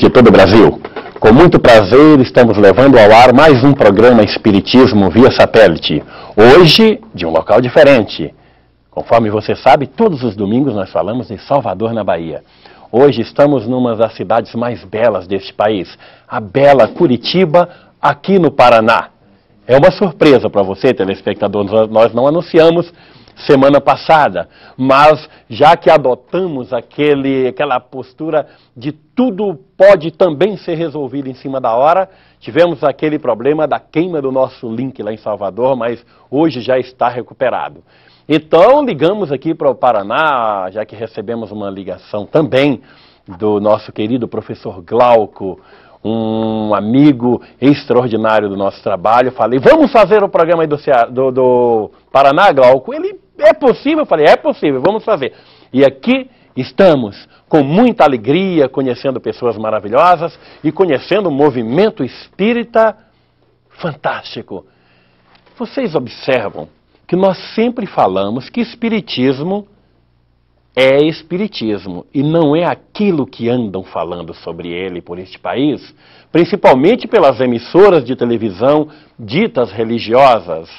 de todo o Brasil. Com muito prazer, estamos levando ao ar mais um programa Espiritismo via satélite. Hoje, de um local diferente. Conforme você sabe, todos os domingos nós falamos em Salvador, na Bahia. Hoje estamos numa das cidades mais belas deste país, a bela Curitiba, aqui no Paraná. É uma surpresa para você, telespectador, nós não anunciamos semana passada, mas já que adotamos aquela postura de tudo pode também ser resolvido em cima da hora, tivemos aquele problema da queima do nosso link lá em Salvador, mas hoje já está recuperado. Então ligamos aqui para o Paraná, já que recebemos uma ligação também do nosso querido professor Glauco, um amigo extraordinário do nosso trabalho. Falei, vamos fazer o programa aí do Paraná, Glauco? Ele, é possível? Eu falei, é possível, vamos fazer. E aqui estamos, com muita alegria, conhecendo pessoas maravilhosas e conhecendo um movimento espírita fantástico. Vocês observam que nós sempre falamos que espiritismo é espiritismo, e não é aquilo que andam falando sobre ele por este país, principalmente pelas emissoras de televisão ditas religiosas.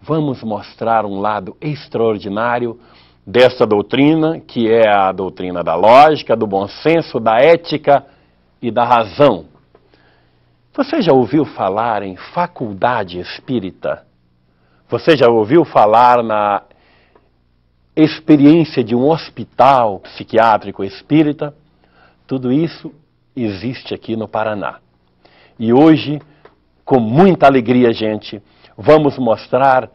Vamos mostrar um lado extraordinário dessa doutrina, que é a doutrina da lógica, do bom senso, da ética e da razão. Você já ouviu falar em faculdade espírita? Você já ouviu falar na experiência de um hospital psiquiátrico espírita? Tudo isso existe aqui no Paraná. E hoje, com muita alegria, gente, vamos mostrar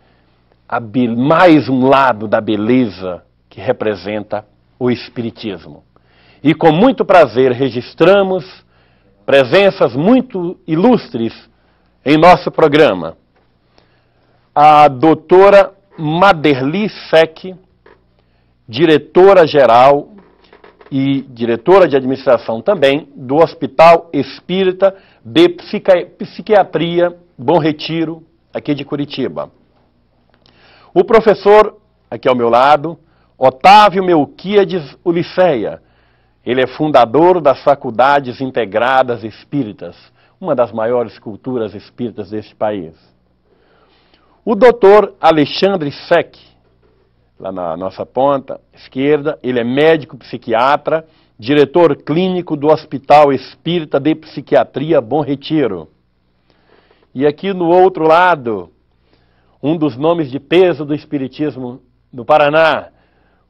mais um lado da beleza que representa o espiritismo. E com muito prazer registramos presenças muito ilustres em nosso programa. A doutora Maderli Seck, diretora-geral e diretora de administração também do Hospital Espírita de Psiquiatria Bom Retiro, aqui de Curitiba. O professor, aqui ao meu lado, Otávio Melquíades Uliceia. Ele é fundador das Faculdades Integradas Espíritas, uma das maiores culturas espíritas deste país. O doutor Alexandre Seck, lá na nossa ponta esquerda, ele é médico psiquiatra, diretor clínico do Hospital Espírita de Psiquiatria Bom Retiro. E aqui no outro lado, um dos nomes de peso do espiritismo no Paraná,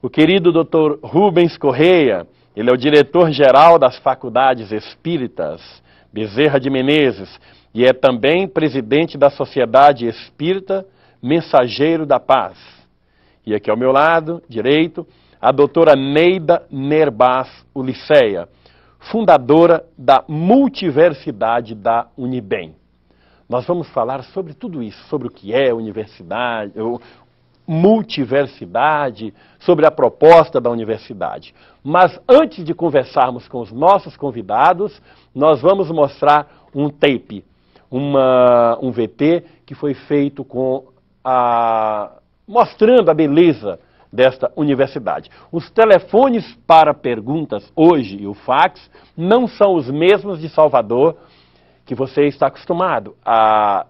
o querido doutor Rubens Correia. Ele é o diretor-geral das Faculdades Espíritas Bezerra de Menezes e é também presidente da Sociedade Espírita Mensageiro da Paz. E aqui ao meu lado direito, a doutora Neida Nerbaz Uliceia, fundadora da Multiversidade da Unibem. Nós vamos falar sobre tudo isso, sobre o que é universidade, multiversidade, sobre a proposta da universidade. Mas antes de conversarmos com os nossos convidados, nós vamos mostrar um tape, um VT que foi feito mostrando a beleza desta universidade. Os telefones para perguntas hoje e o fax não são os mesmos de Salvador, que você está acostumado a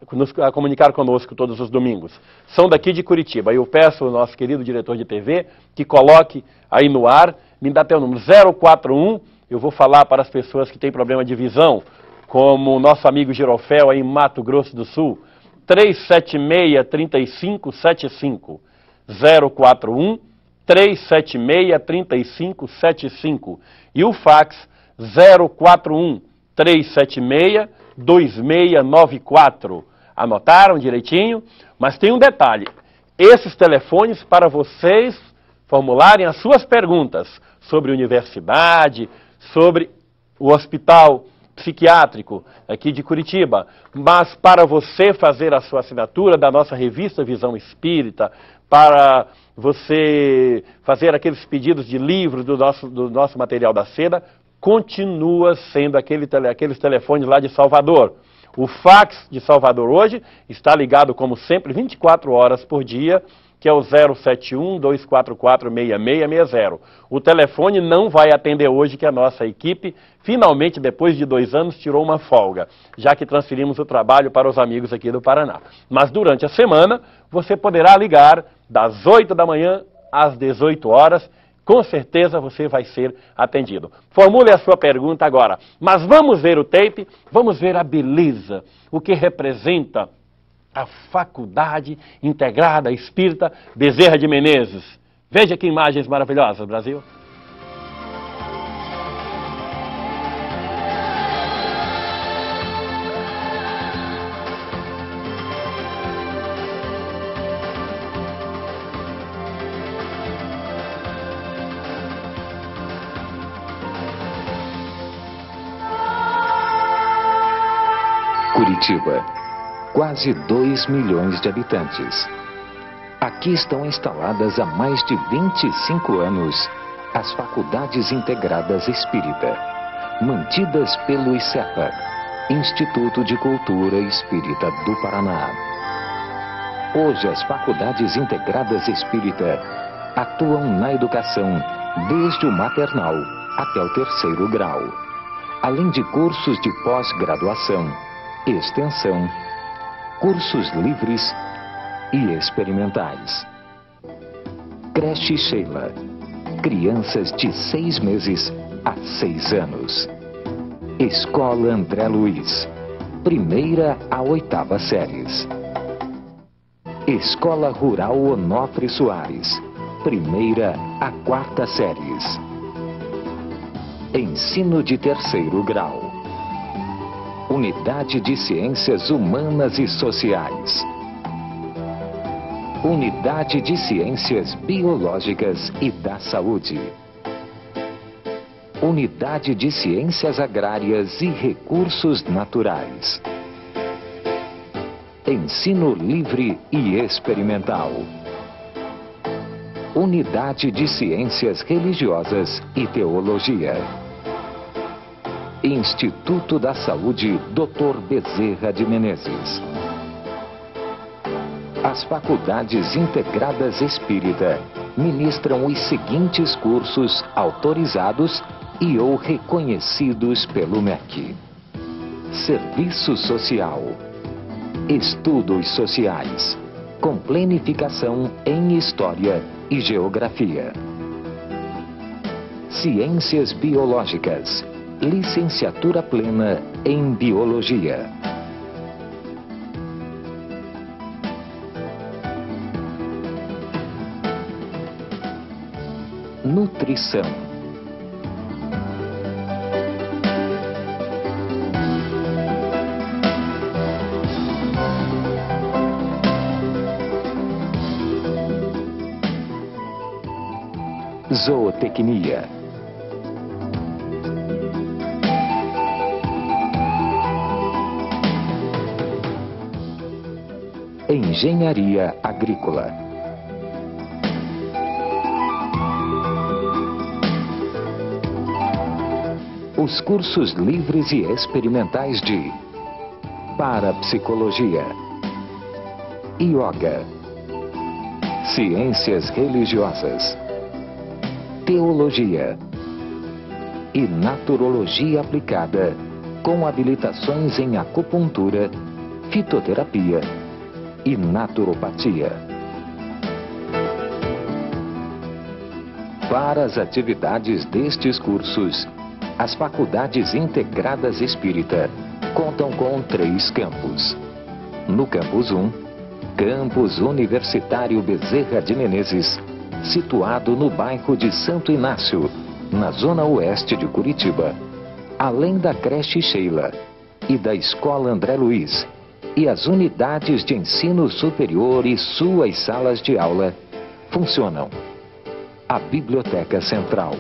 comunicar conosco todos os domingos. São daqui de Curitiba. Eu peço ao nosso querido diretor de TV que coloque aí no ar, me dá até o número 041, eu vou falar para as pessoas que têm problema de visão, como o nosso amigo Girofel aí em Mato Grosso do Sul, 376-3575, 041-376-3575 e o fax 041-376-2694. Anotaram direitinho? Mas tem um detalhe, esses telefones para vocês formularem as suas perguntas sobre universidade, sobre o hospital psiquiátrico aqui de Curitiba, mas para você fazer a sua assinatura da nossa revista Visão Espírita, para você fazer aqueles pedidos de livros do nosso material da seda, continua sendo aqueles telefones lá de Salvador. O fax de Salvador hoje está ligado, como sempre, 24 horas por dia, que é o 071-244-6660. O telefone não vai atender hoje, que a nossa equipe, finalmente, depois de 2 anos, tirou uma folga, já que transferimos o trabalho para os amigos aqui do Paraná. Mas durante a semana, você poderá ligar das 8 da manhã às 18 horas, com certeza você vai ser atendido. Formule a sua pergunta agora. Mas vamos ver o tape, vamos ver a beleza, o que representa a Faculdade Integrada Espírita Bezerra de Menezes. Veja que imagens maravilhosas, Brasil. Curitiba, quase 2 milhões de habitantes. Aqui estão instaladas há mais de 25 anos as Faculdades Integradas Espírita, mantidas pelo ICEPA, Instituto de Cultura Espírita do Paraná. Hoje as Faculdades Integradas Espírita atuam na educação desde o maternal até o 3º grau, além de cursos de pós-graduação, extensão, cursos livres e experimentais. Creche Sheila, crianças de 6 meses a 6 anos. Escola André Luiz, 1ª a 8ª séries. Escola Rural Onofre Soares, 1ª a 4ª séries. Ensino de 3º grau. Unidade de Ciências Humanas e Sociais. Unidade de Ciências Biológicas e da Saúde. Unidade de Ciências Agrárias e Recursos Naturais. Ensino Livre e Experimental. Unidade de Ciências Religiosas e Teologia. Instituto da Saúde Dr. Bezerra de Menezes. As Faculdades Integradas Espírita ministram os seguintes cursos autorizados e ou reconhecidos pelo MEC: Serviço Social, Estudos Sociais, com planificação em História e Geografia, Ciências Biológicas, Licenciatura Plena em Biologia. Nutrição. Zootecnia. Engenharia Agrícola. Os cursos livres e experimentais de Parapsicologia, Yoga, Ciências Religiosas, Teologia e Naturologia Aplicada, com habilitações em Acupuntura, Fitoterapia e Naturopatia. Para as atividades destes cursos, as Faculdades Integradas Espírita contam com 3 campos. No Campus 1, Campus Universitário Bezerra de Menezes, situado no bairro de Santo Inácio, na zona oeste de Curitiba, além da Creche Sheila e da Escola André Luiz, e as unidades de ensino superior e suas salas de aula, funcionam a Biblioteca Central,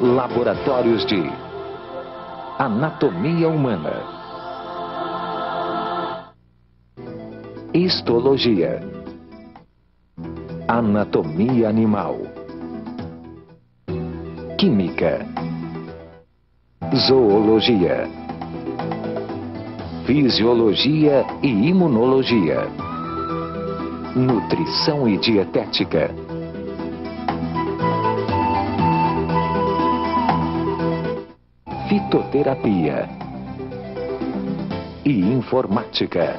laboratórios de Anatomia Humana, Histologia, Anatomia Animal, Química, Zoologia, fisiologia e imunologia, nutrição e dietética, fitoterapia e informática.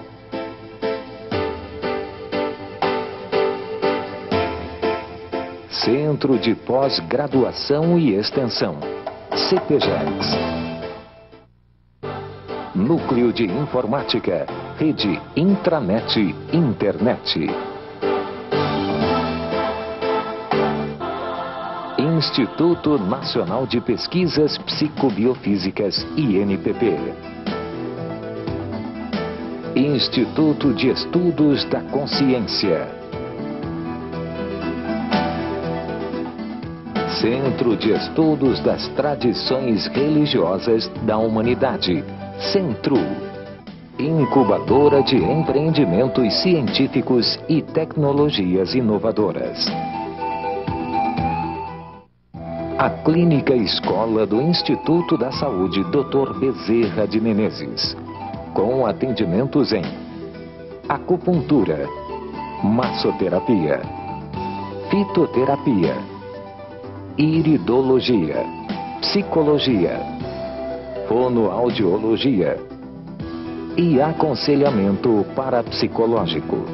Centro de Pós-Graduação e Extensão, CPGEX. Núcleo de Informática, Rede Intranet, Internet. Instituto Nacional de Pesquisas Psicobiofísicas, INPP. Instituto de Estudos da Consciência. Centro de Estudos das Tradições Religiosas da Humanidade, CENTRU. Incubadora de Empreendimentos Científicos e Tecnologias Inovadoras. A Clínica Escola do Instituto da Saúde Dr. Bezerra de Menezes, com atendimentos em acupuntura, massoterapia, fitoterapia, iridologia, psicologia, fonoaudiologia e aconselhamento parapsicológico.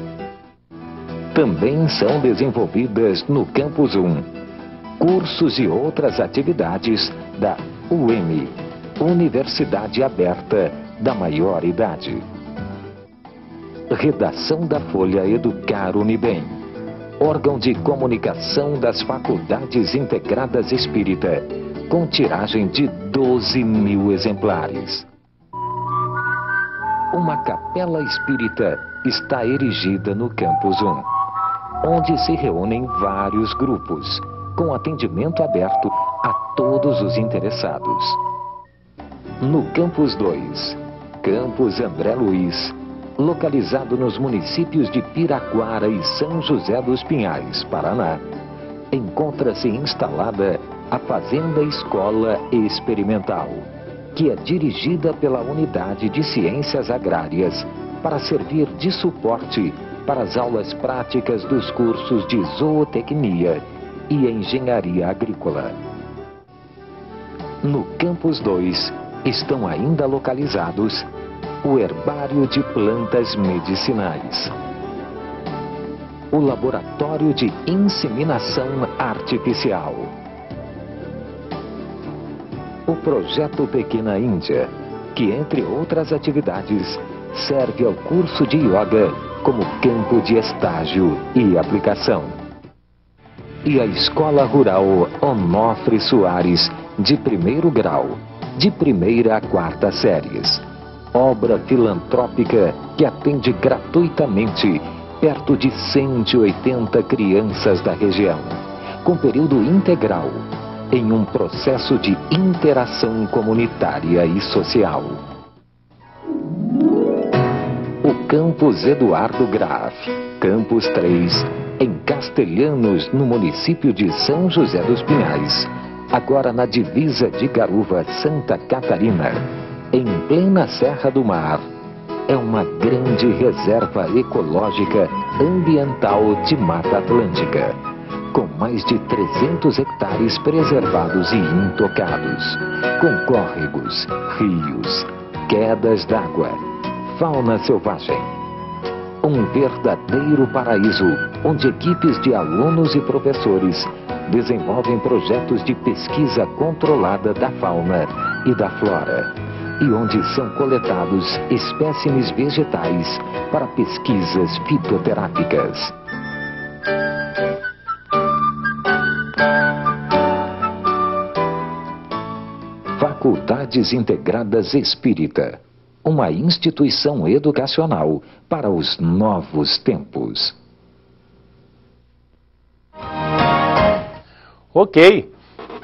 Também são desenvolvidas no Campus 1 cursos e outras atividades da UEM, Universidade Aberta da Maior Idade. Redação da Folha Educar Unibem, órgão de comunicação das Faculdades Integradas Espírita, com tiragem de 12.000 exemplares. Uma capela espírita está erigida no Campus 1, onde se reúnem vários grupos, com atendimento aberto a todos os interessados. No Campus 2, Campus André Luiz, localizado nos municípios de Piraquara e São José dos Pinhais, Paraná, encontra-se instalada a Fazenda Escola Experimental, que é dirigida pela Unidade de Ciências Agrárias para servir de suporte para as aulas práticas dos cursos de Zootecnia e Engenharia Agrícola. No Campus 2 estão ainda localizados o Herbário de Plantas Medicinais, o Laboratório de Inseminação Artificial, o Projeto Pequena Índia, que, entre outras atividades, serve ao curso de Yoga como campo de estágio e aplicação, e a Escola Rural Onofre Soares, de primeiro grau, de primeira a quarta séries. Obra filantrópica que atende gratuitamente perto de 180 crianças da região, com período integral, em um processo de interação comunitária e social. O Campus Eduardo Graf, Campus 3, em Castelhanos, no município de São José dos Pinhais, agora na divisa de Garuva, Santa Catarina, em plena Serra do Mar, é uma grande reserva ecológica ambiental de Mata Atlântica, com mais de 300 hectares preservados e intocados, com córregos, rios, quedas d'água, fauna selvagem. Um verdadeiro paraíso, onde equipes de alunos e professores desenvolvem projetos de pesquisa controlada da fauna e da flora, e onde são coletados espécimes vegetais para pesquisas fitoterápicas. Faculdades Integradas Espírita, uma instituição educacional para os novos tempos. Ok,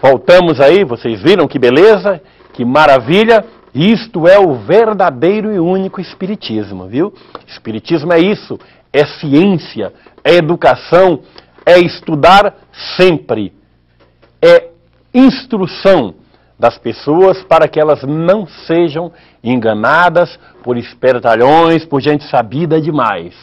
voltamos aí, vocês viram que beleza, que maravilha. Isto é o verdadeiro e único Espiritismo, viu? Espiritismo é isso, é ciência, é educação, é estudar sempre, é instrução, das pessoas para que elas não sejam enganadas por espertalhões, por gente sabida demais.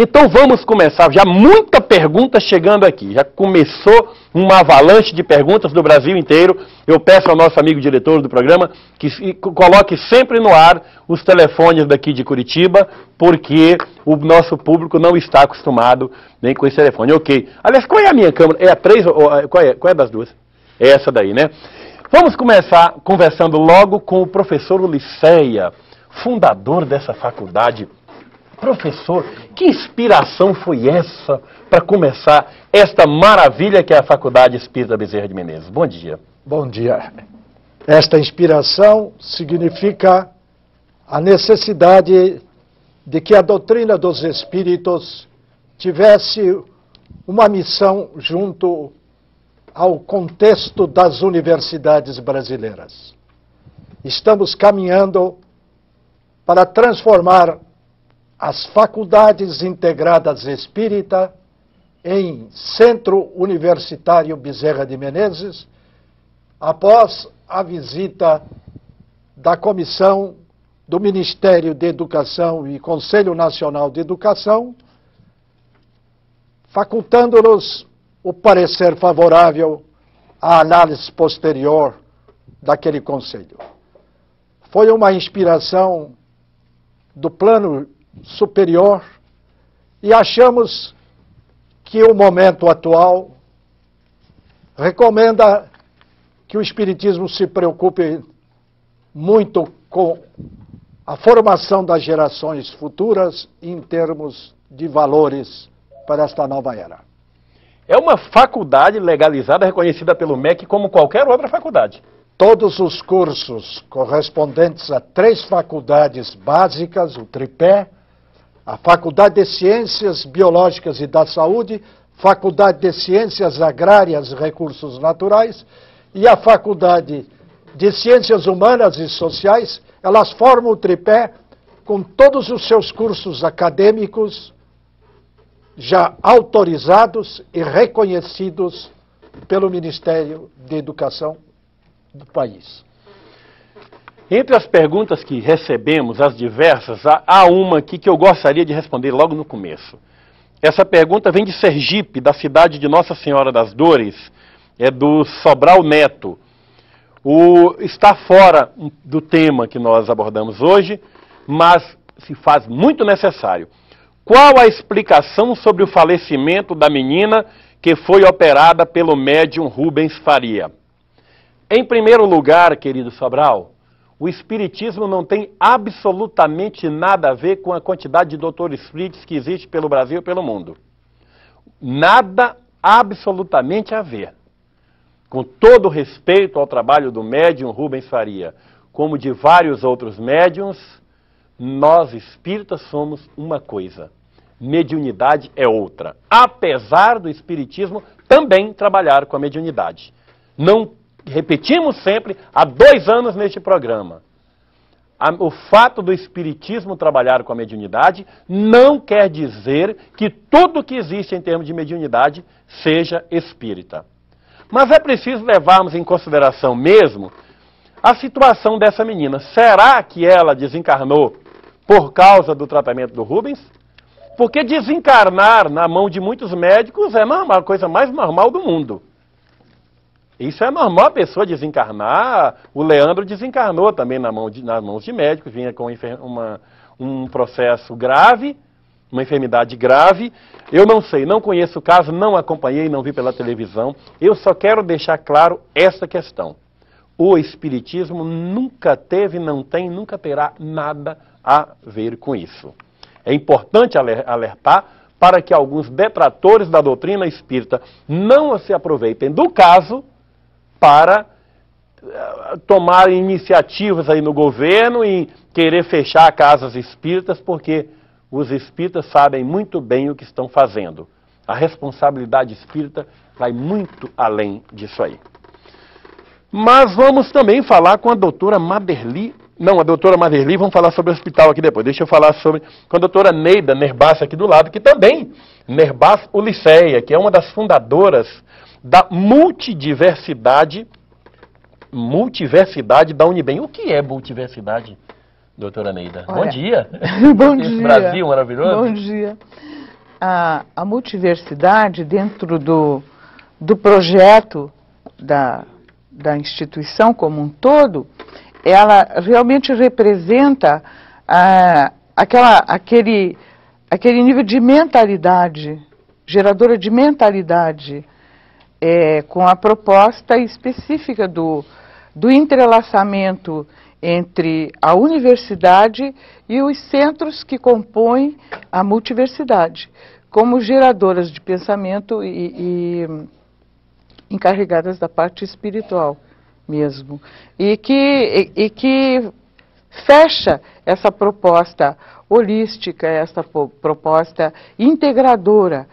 Então vamos começar, já muita pergunta chegando aqui, já começou uma avalanche de perguntas do Brasil inteiro. Eu peço ao nosso amigo diretor do programa que coloque sempre no ar os telefones daqui de Curitiba, porque o nosso público não está acostumado nem com esse telefone. Ok. Aliás, qual é a minha câmera? É a 3 ou qual é das duas? É essa daí, né? Vamos começar conversando logo com o professor Ulisseia, fundador dessa faculdade. Professor, que inspiração foi essa para começar esta maravilha que é a Faculdade Espírita Bezerra de Menezes? Bom dia. Bom dia. Esta inspiração significa a necessidade de que a doutrina dos Espíritos tivesse uma missão junto ao contexto das universidades brasileiras. Estamos caminhando para transformar as faculdades integradas espírita em Centro Universitário Bezerra de Menezes, após a visita da Comissão do Ministério de Educação e Conselho Nacional de Educação, facultando-nos o parecer favorável à análise posterior daquele conselho. Foi uma inspiração do plano superior e achamos que o momento atual recomenda que o Espiritismo se preocupe muito com a formação das gerações futuras em termos de valores para esta nova era. É uma faculdade legalizada, reconhecida pelo MEC como qualquer outra faculdade. Todos os cursos correspondentes a 3 faculdades básicas, o tripé, a Faculdade de Ciências Biológicas e da Saúde, Faculdade de Ciências Agrárias e Recursos Naturais e a Faculdade de Ciências Humanas e Sociais, elas formam o tripé com todos os seus cursos acadêmicos já autorizados e reconhecidos pelo Ministério da Educação do país. Entre as perguntas que recebemos, as diversas, há uma aqui que eu gostaria de responder logo no começo. Essa pergunta vem de Sergipe, da cidade de Nossa Senhora das Dores, é do Sobral Neto. Está fora do tema que nós abordamos hoje, mas se faz muito necessário. Qual a explicação sobre o falecimento da menina que foi operada pelo médium Rubens Faria? Em primeiro lugar, querido Sobral, o Espiritismo não tem absolutamente nada a ver com a quantidade de doutores espíritas que existe pelo Brasil e pelo mundo. Nada absolutamente a ver. Com todo respeito ao trabalho do médium Rubens Faria, como de vários outros médiums, nós espíritas somos uma coisa. Mediunidade é outra. Apesar do Espiritismo também trabalhar com a mediunidade. Não repetimos sempre, há 2 anos neste programa, o fato do Espiritismo trabalhar com a mediunidade não quer dizer que tudo que existe em termos de mediunidade seja espírita. Mas é preciso levarmos em consideração mesmo a situação dessa menina. Será que ela desencarnou por causa do tratamento do Rubens? Porque desencarnar na mão de muitos médicos é a coisa mais normal do mundo. Isso é normal a pessoa desencarnar. O Leandro desencarnou também nas mãos de médicos, vinha com um processo grave, uma enfermidade grave. Eu não sei, não conheço o caso, não acompanhei, não vi pela televisão. Eu só quero deixar claro essa questão. O Espiritismo nunca teve, não tem, nunca terá nada a ver com isso. É importante alertar para que alguns detratores da doutrina espírita não se aproveitem do caso para tomar iniciativas aí no governo e querer fechar casas espíritas, porque os espíritas sabem muito bem o que estão fazendo. A responsabilidade espírita vai muito além disso aí. Mas vamos também falar com a doutora Maderli. Não, a doutora Maderli, vamos falar sobre o hospital aqui depois. Deixa eu falar com a doutora Neida Nerbassa aqui do lado, que também, Nerbassa Ulisseia, que é uma das fundadoras da Multidiversidade multiversidade da Unibem. O que é multiversidade, doutora Neida? Olha, bom dia. Bom dia. Esse Brasil maravilhoso. Bom dia. A multiversidade dentro do projeto da instituição como um todo, ela realmente representa aquele nível de mentalidade, geradora de mentalidade, com a proposta específica do entrelaçamento entre a universidade e os centros que compõem a multiversidade, como geradoras de pensamento e encarregadas da parte espiritual mesmo. E que fecha essa proposta holística, essa proposta integradora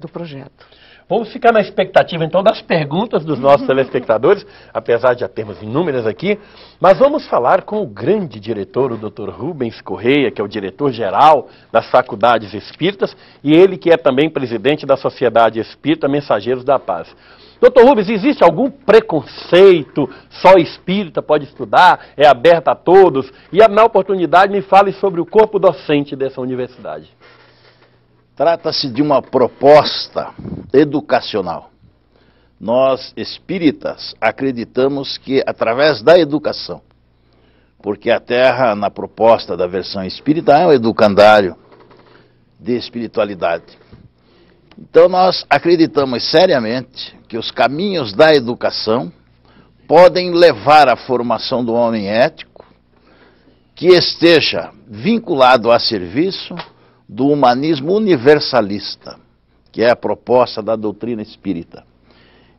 do projeto. Vamos ficar na expectativa, então, das perguntas dos nossos telespectadores, apesar de já termos inúmeras aqui, mas vamos falar com o grande diretor, o Dr. Rubens Correia, que é o diretor-geral das Faculdades Espíritas, e ele que é também presidente da Sociedade Espírita Mensageiros da Paz. Dr. Rubens, existe algum preconceito? Só espírita pode estudar? É aberta a todos? E, na oportunidade, me fale sobre o corpo docente dessa universidade. Trata-se de uma proposta educacional. Nós, espíritas, acreditamos que, através da educação, porque a Terra, na proposta da versão espírita, é um educandário de espiritualidade. Então, nós acreditamos seriamente que os caminhos da educação podem levar à formação do homem ético, que esteja vinculado a serviço do humanismo universalista, que é a proposta da doutrina espírita.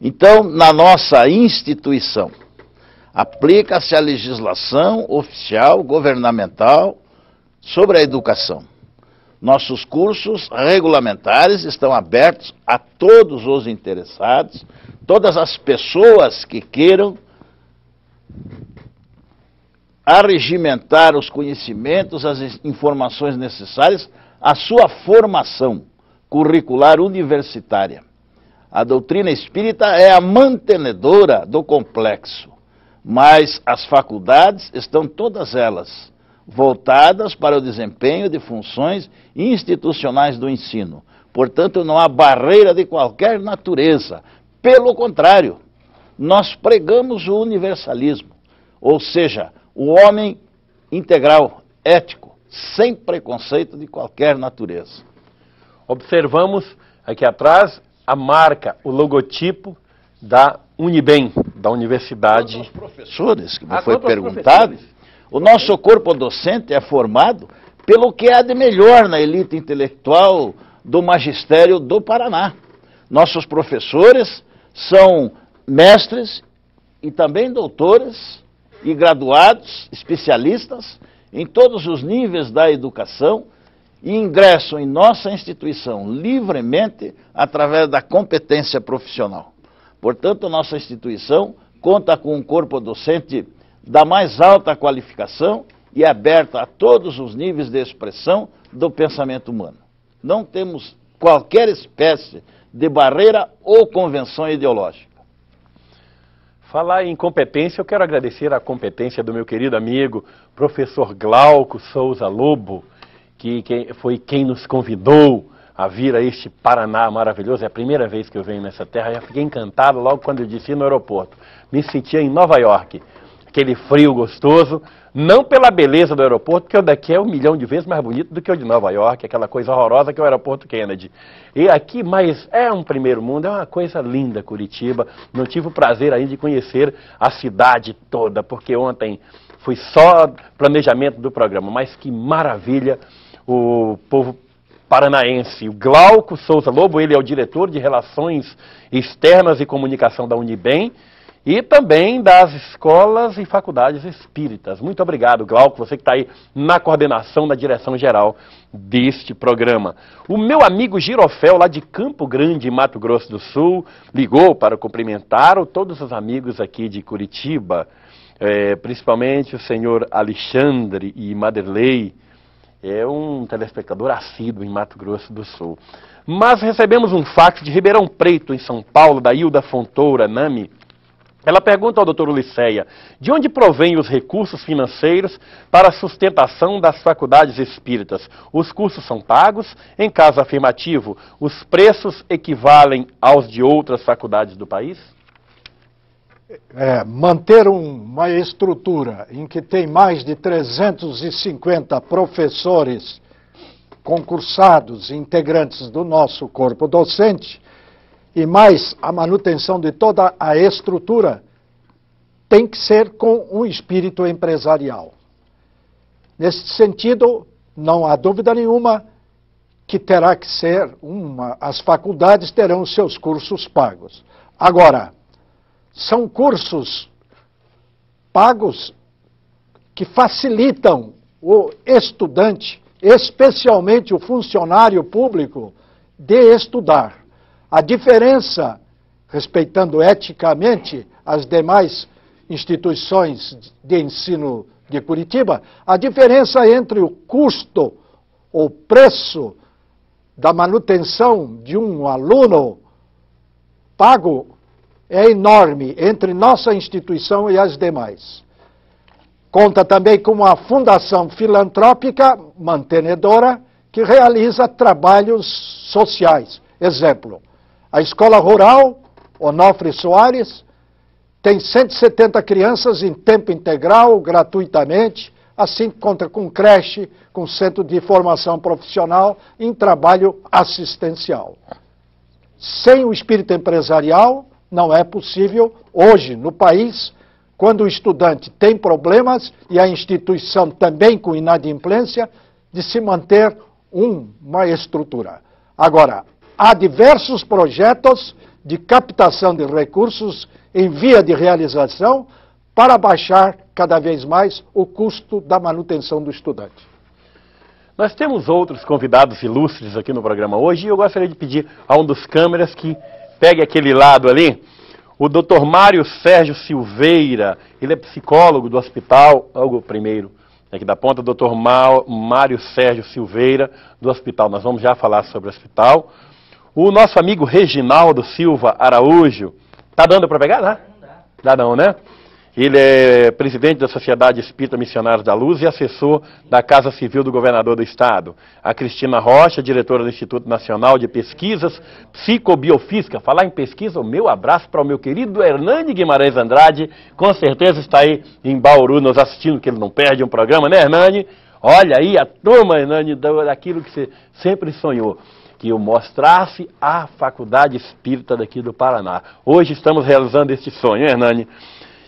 Então, na nossa instituição, aplica-se a legislação oficial, governamental, sobre a educação. Nossos cursos regulamentares estão abertos a todos os interessados, todas as pessoas que queiram arregimentar os conhecimentos, as informações necessárias à sua formação curricular universitária. A doutrina espírita é a mantenedora do complexo, mas as faculdades estão todas elas voltadas para o desempenho de funções institucionais do ensino. Portanto, não há barreira de qualquer natureza. Pelo contrário, nós pregamos o universalismo, ou seja, o homem integral, ético, sem preconceito de qualquer natureza. Observamos aqui atrás a marca, o logotipo da Unibem, da Universidade. Quanto aos professores, que me foi perguntado, o nosso corpo docente é formado pelo que há de melhor na elite intelectual do magistério do Paraná. Nossos professores são mestres e também doutores e graduados, especialistas em todos os níveis da educação e ingressam em nossa instituição livremente através da competência profissional. Portanto, nossa instituição conta com um corpo docente da mais alta qualificação e aberta a todos os níveis de expressão do pensamento humano. Não temos qualquer espécie de barreira ou convenção ideológica. Falar em competência, eu quero agradecer a competência do meu querido amigo, professor Glauco Souza Lobo, que foi quem nos convidou a vir a este Paraná maravilhoso. É a primeira vez que eu venho nessa terra, já fiquei encantado logo quando eu desci no aeroporto. Me sentia em Nova York. Aquele frio gostoso, não pela beleza do aeroporto, porque o daqui é 1 milhão de vezes mais bonito do que o de Nova York, aquela coisa horrorosa que é o aeroporto Kennedy. E aqui, mas é um primeiro mundo, é uma coisa linda Curitiba. Não tive o prazer ainda de conhecer a cidade toda, porque ontem foi só planejamento do programa. Mas que maravilha o povo paranaense. O Glauco Souza Lobo, ele é o diretor de Relações Externas e Comunicação da Unibem, e também das escolas e faculdades espíritas. Muito obrigado, Glauco, você que está aí na coordenação da direção geral deste programa. O meu amigo Girofel, lá de Campo Grande, Mato Grosso do Sul, ligou para cumprimentar todos os amigos aqui de Curitiba, principalmente o senhor Alexandre e Maderley, é um telespectador assíduo em Mato Grosso do Sul. Mas recebemos um fax de Ribeirão Preto, em São Paulo, da Hilda Fontoura Nami, Ela pergunta ao Dr. Uliceia, de onde provém os recursos financeiros para a sustentação das faculdades espíritas? Os cursos são pagos? Em caso afirmativo, os preços equivalem aos de outras faculdades do país? Manter uma estrutura em que tem mais de 350 professores concursados, integrantes do nosso corpo docente, e mais a manutenção de toda a estrutura, tem que ser com um espírito empresarial. Nesse sentido, não há dúvida nenhuma que terá que ser as faculdades terão seus cursos pagos. Agora, são cursos pagos que facilitam o estudante, especialmente o funcionário público, de estudar. A diferença, respeitando eticamente as demais instituições de ensino de Curitiba, a diferença entre o custo ou preço da manutenção de um aluno pago é enorme entre nossa instituição e as demais. Conta também com uma fundação filantrópica mantenedora que realiza trabalhos sociais. Exemplo, a Escola Rural Onofre Soares tem 170 crianças em tempo integral, gratuitamente, assim conta com creche, com centro de formação profissional, em trabalho assistencial. Sem o espírito empresarial, não é possível, hoje, no país, quando o estudante tem problemas, e a instituição também com inadimplência, de se manter uma estrutura. Agora, há diversos projetos de captação de recursos em via de realização para baixar cada vez mais o custo da manutenção do estudante. Nós temos outros convidados ilustres aqui no programa hoje e eu gostaria de pedir a um dos câmeras que pegue aquele lado ali, o Dr. Mário Sérgio Silveira, ele é psicólogo do Hospital Algo Primeiro. Aqui da ponta, Dr. Mário Sérgio Silveira, do Hospital. Nós vamos já falar sobre o Hospital. O nosso amigo Reginaldo Silva Araújo, tá dando para pegar, né? Não dá. Dá não, né? Ele é presidente da Sociedade Espírita Missionários da Luz e assessor da Casa Civil do Governador do Estado. A Cristina Rocha, diretora do Instituto Nacional de Pesquisas Psicobiofísica. Falar em pesquisa, o meu abraço para o meu querido Hernani Guimarães Andrade, com certeza está aí em Bauru nos assistindo, que ele não perde um programa, né, Hernani? Olha aí a turma, Hernani, daquilo que você sempre sonhou, que eu mostrasse a Faculdade Espírita daqui do Paraná. Hoje estamos realizando este sonho, hein, Hernani?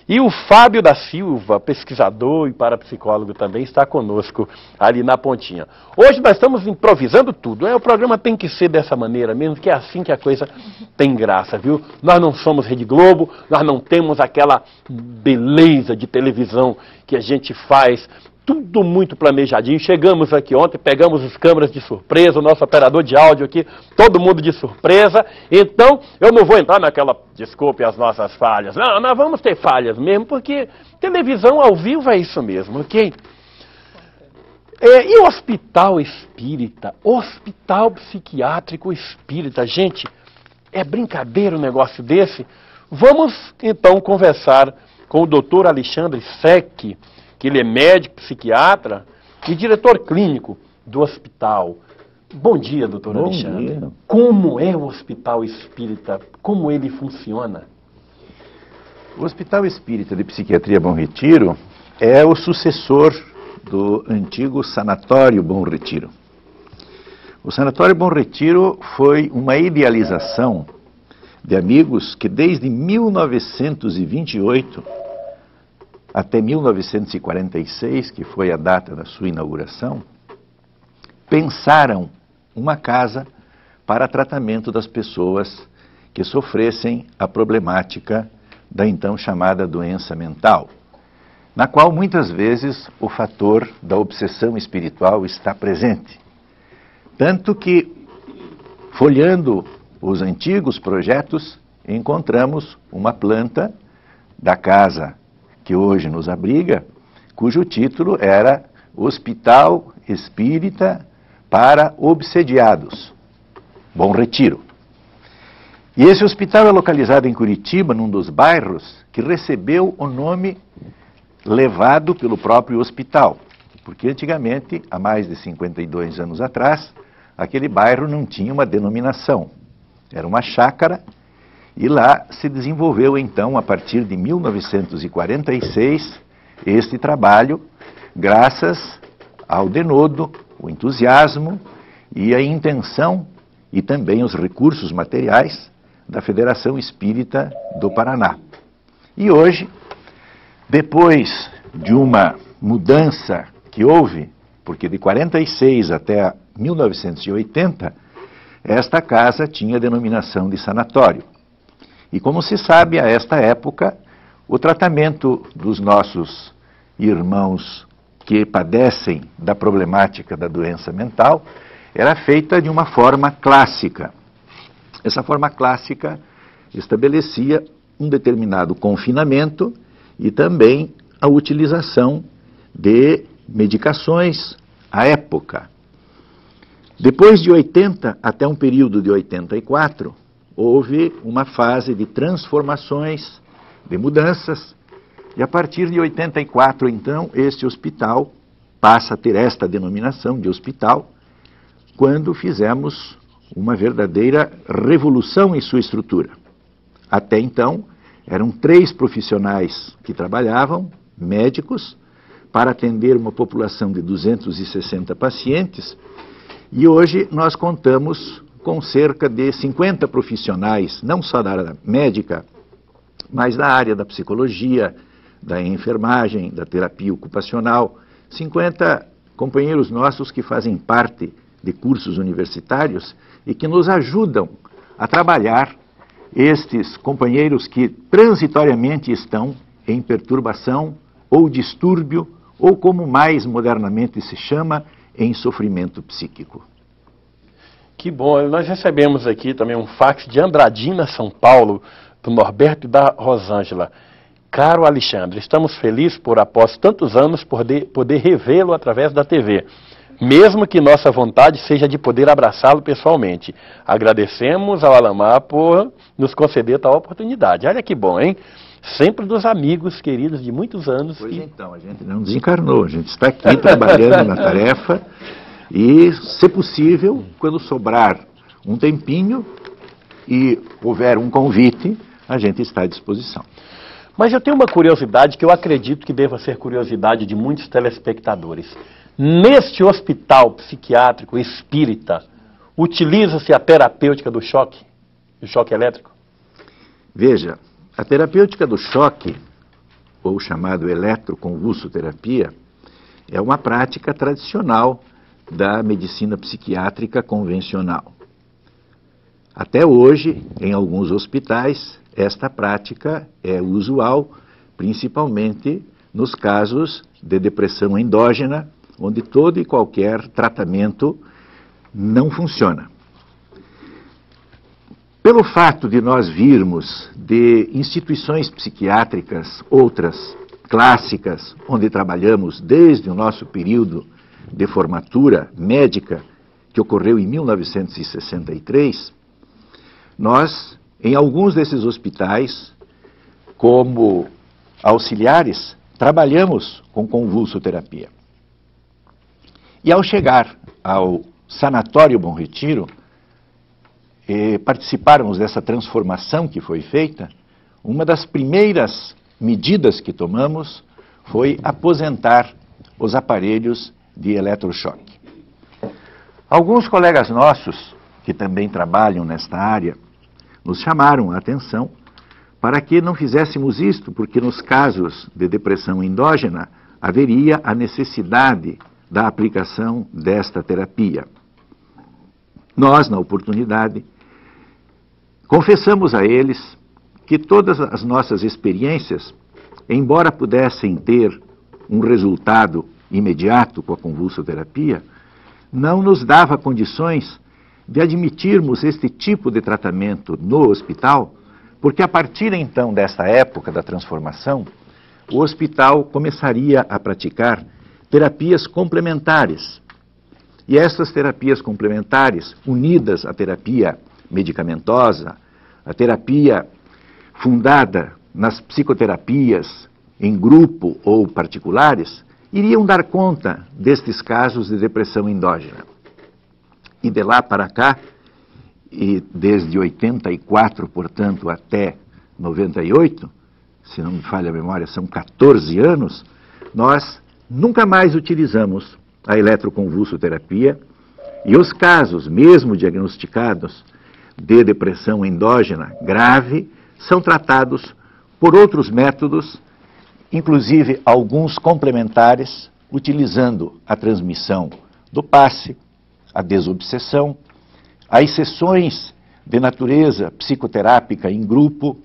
E o Fábio da Silva, pesquisador e parapsicólogo também, está conosco ali na pontinha. Hoje nós estamos improvisando tudo, né? O programa tem que ser dessa maneira mesmo, que é assim que a coisa tem graça, viu? Nós não somos Rede Globo, nós não temos aquela beleza de televisão que a gente faz. Tudo muito planejadinho. Chegamos aqui ontem, pegamos as câmeras de surpresa, o nosso operador de áudio aqui, todo mundo de surpresa. Então, eu não vou entrar naquela, desculpe as nossas falhas. Não, nós vamos ter falhas mesmo, porque televisão ao vivo é isso mesmo, ok? E o hospital espírita, hospital psiquiátrico espírita, gente, é brincadeira um negócio desse? Vamos, então, conversar com o doutor Alexandre Seck, que ele é médico, psiquiatra e diretor clínico do hospital. Bom dia, doutor Alexandre. Dia. Como é o Hospital Espírita? Como ele funciona? O Hospital Espírita de Psiquiatria Bom Retiro é o sucessor do antigo Sanatório Bom Retiro. O Sanatório Bom Retiro foi uma idealização de amigos que desde 1928... até 1946, que foi a data da sua inauguração, pensaram uma casa para tratamento das pessoas que sofressem a problemática da então chamada doença mental, na qual muitas vezes o fator da obsessão espiritual está presente. Tanto que, folheando os antigos projetos, encontramos uma planta da casa que hoje nos abriga, cujo título era Hospital Espírita para Obsediados, Bom Retiro. E esse hospital é localizado em Curitiba, num dos bairros que recebeu o nome levado pelo próprio hospital. Porque antigamente, há mais de 52 anos atrás, aquele bairro não tinha uma denominação. Era uma chácara e lá se desenvolveu então, a partir de 1946, este trabalho, graças ao denodo, o entusiasmo e a intenção e também os recursos materiais da Federação Espírita do Paraná. E hoje, depois de uma mudança que houve, porque de 46 até 1980, esta casa tinha a denominação de sanatório. E como se sabe, a esta época, o tratamento dos nossos irmãos que padecem da problemática da doença mental era feita de uma forma clássica. Essa forma clássica estabelecia um determinado confinamento e também a utilização de medicações à época. Depois de 80 até um período de 84, houve uma fase de transformações, de mudanças, e a partir de 84, então, este hospital passa a ter esta denominação de hospital, quando fizemos uma verdadeira revolução em sua estrutura. Até então, eram 3 profissionais que trabalhavam, médicos, para atender uma população de 260 pacientes, e hoje nós contamos com cerca de 50 profissionais, não só da área médica, mas da área da psicologia, da enfermagem, da terapia ocupacional, 50 companheiros nossos que fazem parte de cursos universitários e que nos ajudam a trabalhar estes companheiros que transitoriamente estão em perturbação ou distúrbio, ou como mais modernamente se chama, em sofrimento psíquico. Que bom, nós recebemos aqui também um fax de Andradina, São Paulo, do Norberto e da Rosângela. Caro Alexandre, estamos felizes por, após tantos anos, poder revê-lo através da TV, mesmo que nossa vontade seja de poder abraçá-lo pessoalmente. Agradecemos ao Alamar por nos conceder tal oportunidade. Olha que bom, hein? Sempre dos amigos queridos de muitos anos. Pois então, a gente não desencarnou, a gente está aqui trabalhando na tarefa e, se possível, quando sobrar um tempinho e houver um convite, a gente está à disposição. Mas eu tenho uma curiosidade que eu acredito que deva ser curiosidade de muitos telespectadores. Neste hospital psiquiátrico espírita, utiliza-se a terapêutica do choque elétrico? Veja, a terapêutica do choque, ou chamado eletroconvulsoterapia, é uma prática tradicional da medicina psiquiátrica convencional. Até hoje, em alguns hospitais, esta prática é usual, principalmente nos casos de depressão endógena, onde todo e qualquer tratamento não funciona. Pelo fato de nós virmos de instituições psiquiátricas, outras clássicas, onde trabalhamos desde o nosso período de formatura médica, que ocorreu em 1963, nós, em alguns desses hospitais, como auxiliares, trabalhamos com convulsoterapia. E ao chegar ao Sanatório Bom Retiro, participarmos dessa transformação que foi feita, uma das primeiras medidas que tomamos foi aposentar os aparelhos de eletrochoque. Alguns colegas nossos, que também trabalham nesta área, nos chamaram a atenção para que não fizéssemos isto, porque nos casos de depressão endógena haveria a necessidade da aplicação desta terapia. Nós, na oportunidade, confessamos a eles que todas as nossas experiências, embora pudessem ter um resultado imediato com a convulsoterapia, não nos dava condições de admitirmos este tipo de tratamento no hospital, porque a partir então desta época da transformação, o hospital começaria a praticar terapias complementares. E essas terapias complementares, unidas à terapia medicamentosa, a terapia fundada nas psicoterapias em grupo ou particulares, iriam dar conta destes casos de depressão endógena. E de lá para cá, e desde 84, portanto, até 98, se não me falha a memória, são 14 anos, nós nunca mais utilizamos a eletroconvulsoterapia, e os casos, mesmo diagnosticados de depressão endógena grave, são tratados por outros métodos, inclusive alguns complementares, utilizando a transmissão do passe, a desobsessão, as sessões de natureza psicoterápica em grupo,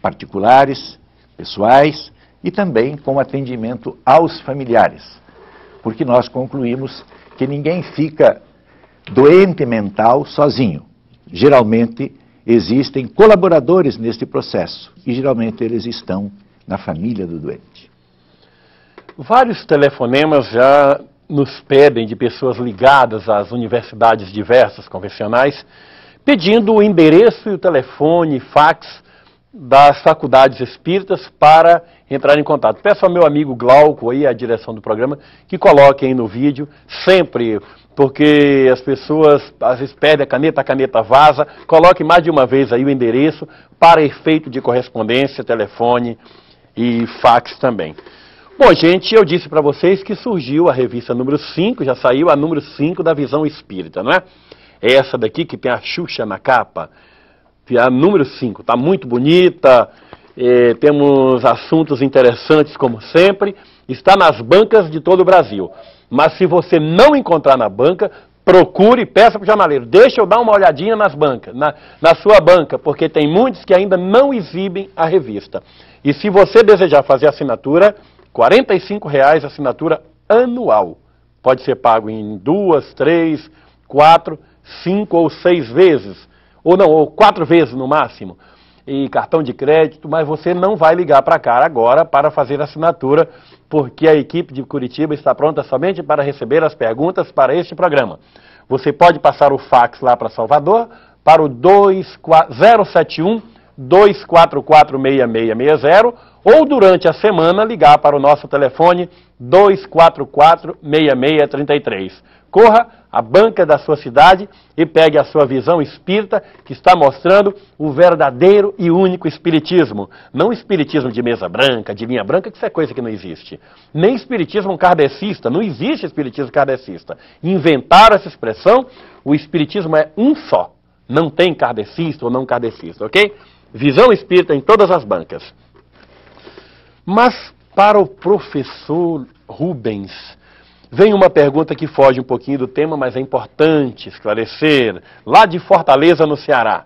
particulares, pessoais, e também com atendimento aos familiares. Porque nós concluímos que ninguém fica doente mental sozinho. Geralmente existem colaboradores neste processo e geralmente eles estão na família do doente. Vários telefonemas já nos pedem de pessoas ligadas às universidades diversas, convencionais, pedindo o endereço e o telefone, fax das faculdades espíritas para entrar em contato. Peço ao meu amigo Glauco, aí, a direção do programa, que coloquem no vídeo sempre, porque as pessoas às vezes perdem a caneta vaza, coloque mais de uma vez aí o endereço para efeito de correspondência, telefone e fax também. Bom, gente, eu disse para vocês que surgiu a revista número 5, já saiu a número 5 da Visão Espírita, não é? É essa daqui que tem a Xuxa na capa, a número 5, está muito bonita, temos assuntos interessantes como sempre, está nas bancas de todo o Brasil. Mas se você não encontrar na banca, procure, peça para o jornaleiro, deixa eu dar uma olhadinha nas bancas, na sua banca, porque tem muitos que ainda não exibem a revista. E se você desejar fazer assinatura, R$ 45,00 assinatura anual. Pode ser pago em 2, 3, 4, 5 ou 6 vezes. Ou não, ou 4 vezes no máximo. E cartão de crédito, mas você não vai ligar para cá agora para fazer assinatura, porque a equipe de Curitiba está pronta somente para receber as perguntas para este programa. Você pode passar o fax lá para Salvador, para o 071-244-6660, ou durante a semana ligar para o nosso telefone 244-6633. Corra à banca da sua cidade e pegue a sua Visão Espírita, que está mostrando o verdadeiro e único espiritismo. Não espiritismo de mesa branca, de linha branca, que isso é coisa que não existe. Nem espiritismo kardecista, não existe espiritismo kardecista. Inventaram essa expressão, o espiritismo é um só. Não tem kardecista ou não kardecista, ok? Visão Espírita em todas as bancas. Mas para o professor Rubens, vem uma pergunta que foge um pouquinho do tema, mas é importante esclarecer. Lá de Fortaleza, no Ceará.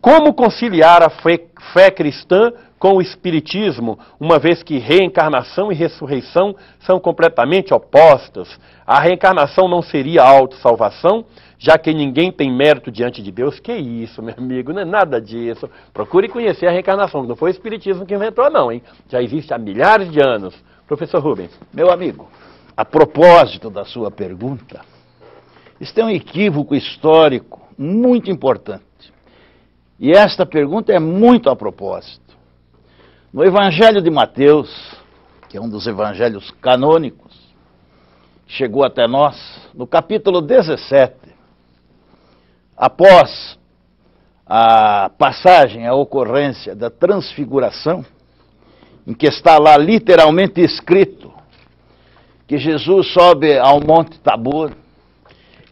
Como conciliar a fé cristã com o espiritismo, uma vez que reencarnação e ressurreição são completamente opostas? A reencarnação não seria autossalvação, já que ninguém tem mérito diante de Deus? Que isso, meu amigo, não é nada disso. Procure conhecer a reencarnação, que não foi o espiritismo que inventou, não, hein? Já existe há milhares de anos. Professor Rubens. Meu amigo, a propósito da sua pergunta, este é um equívoco histórico muito importante. E esta pergunta é muito a propósito. No Evangelho de Mateus, que é um dos evangelhos canônicos, chegou até nós, no capítulo 17, após a passagem, a ocorrência da transfiguração, em que está lá literalmente escrito que Jesus sobe ao Monte Tabor,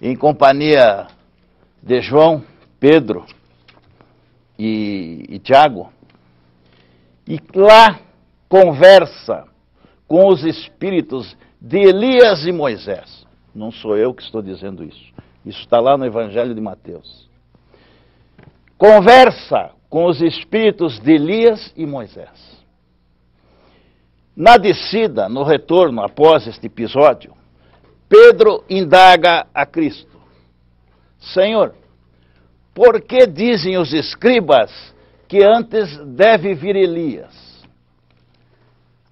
em companhia de João, Pedro e Tiago, e lá conversa com os espíritos de Elias e Moisés. Não sou eu que estou dizendo isso. Isso está lá no Evangelho de Mateus. Conversa com os espíritos de Elias e Moisés. Na descida, no retorno, após este episódio, Pedro indaga a Cristo. Senhor, por que dizem os escribas que antes deve vir Elias?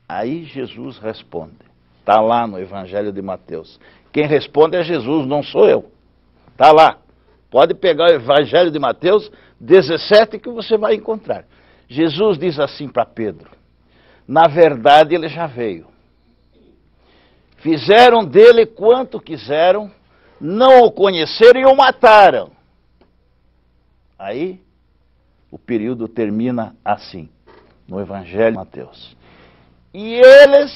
Aí Jesus responde, está lá no Evangelho de Mateus. Quem responde é Jesus, não sou eu. Está lá, Pode pegar o Evangelho de Mateus 17 que você vai encontrar. Jesus diz assim para Pedro, na verdade ele já veio. Fizeram dele quanto quiseram, não o conheceram e o mataram. Aí o período termina assim, no Evangelho de Mateus. E eles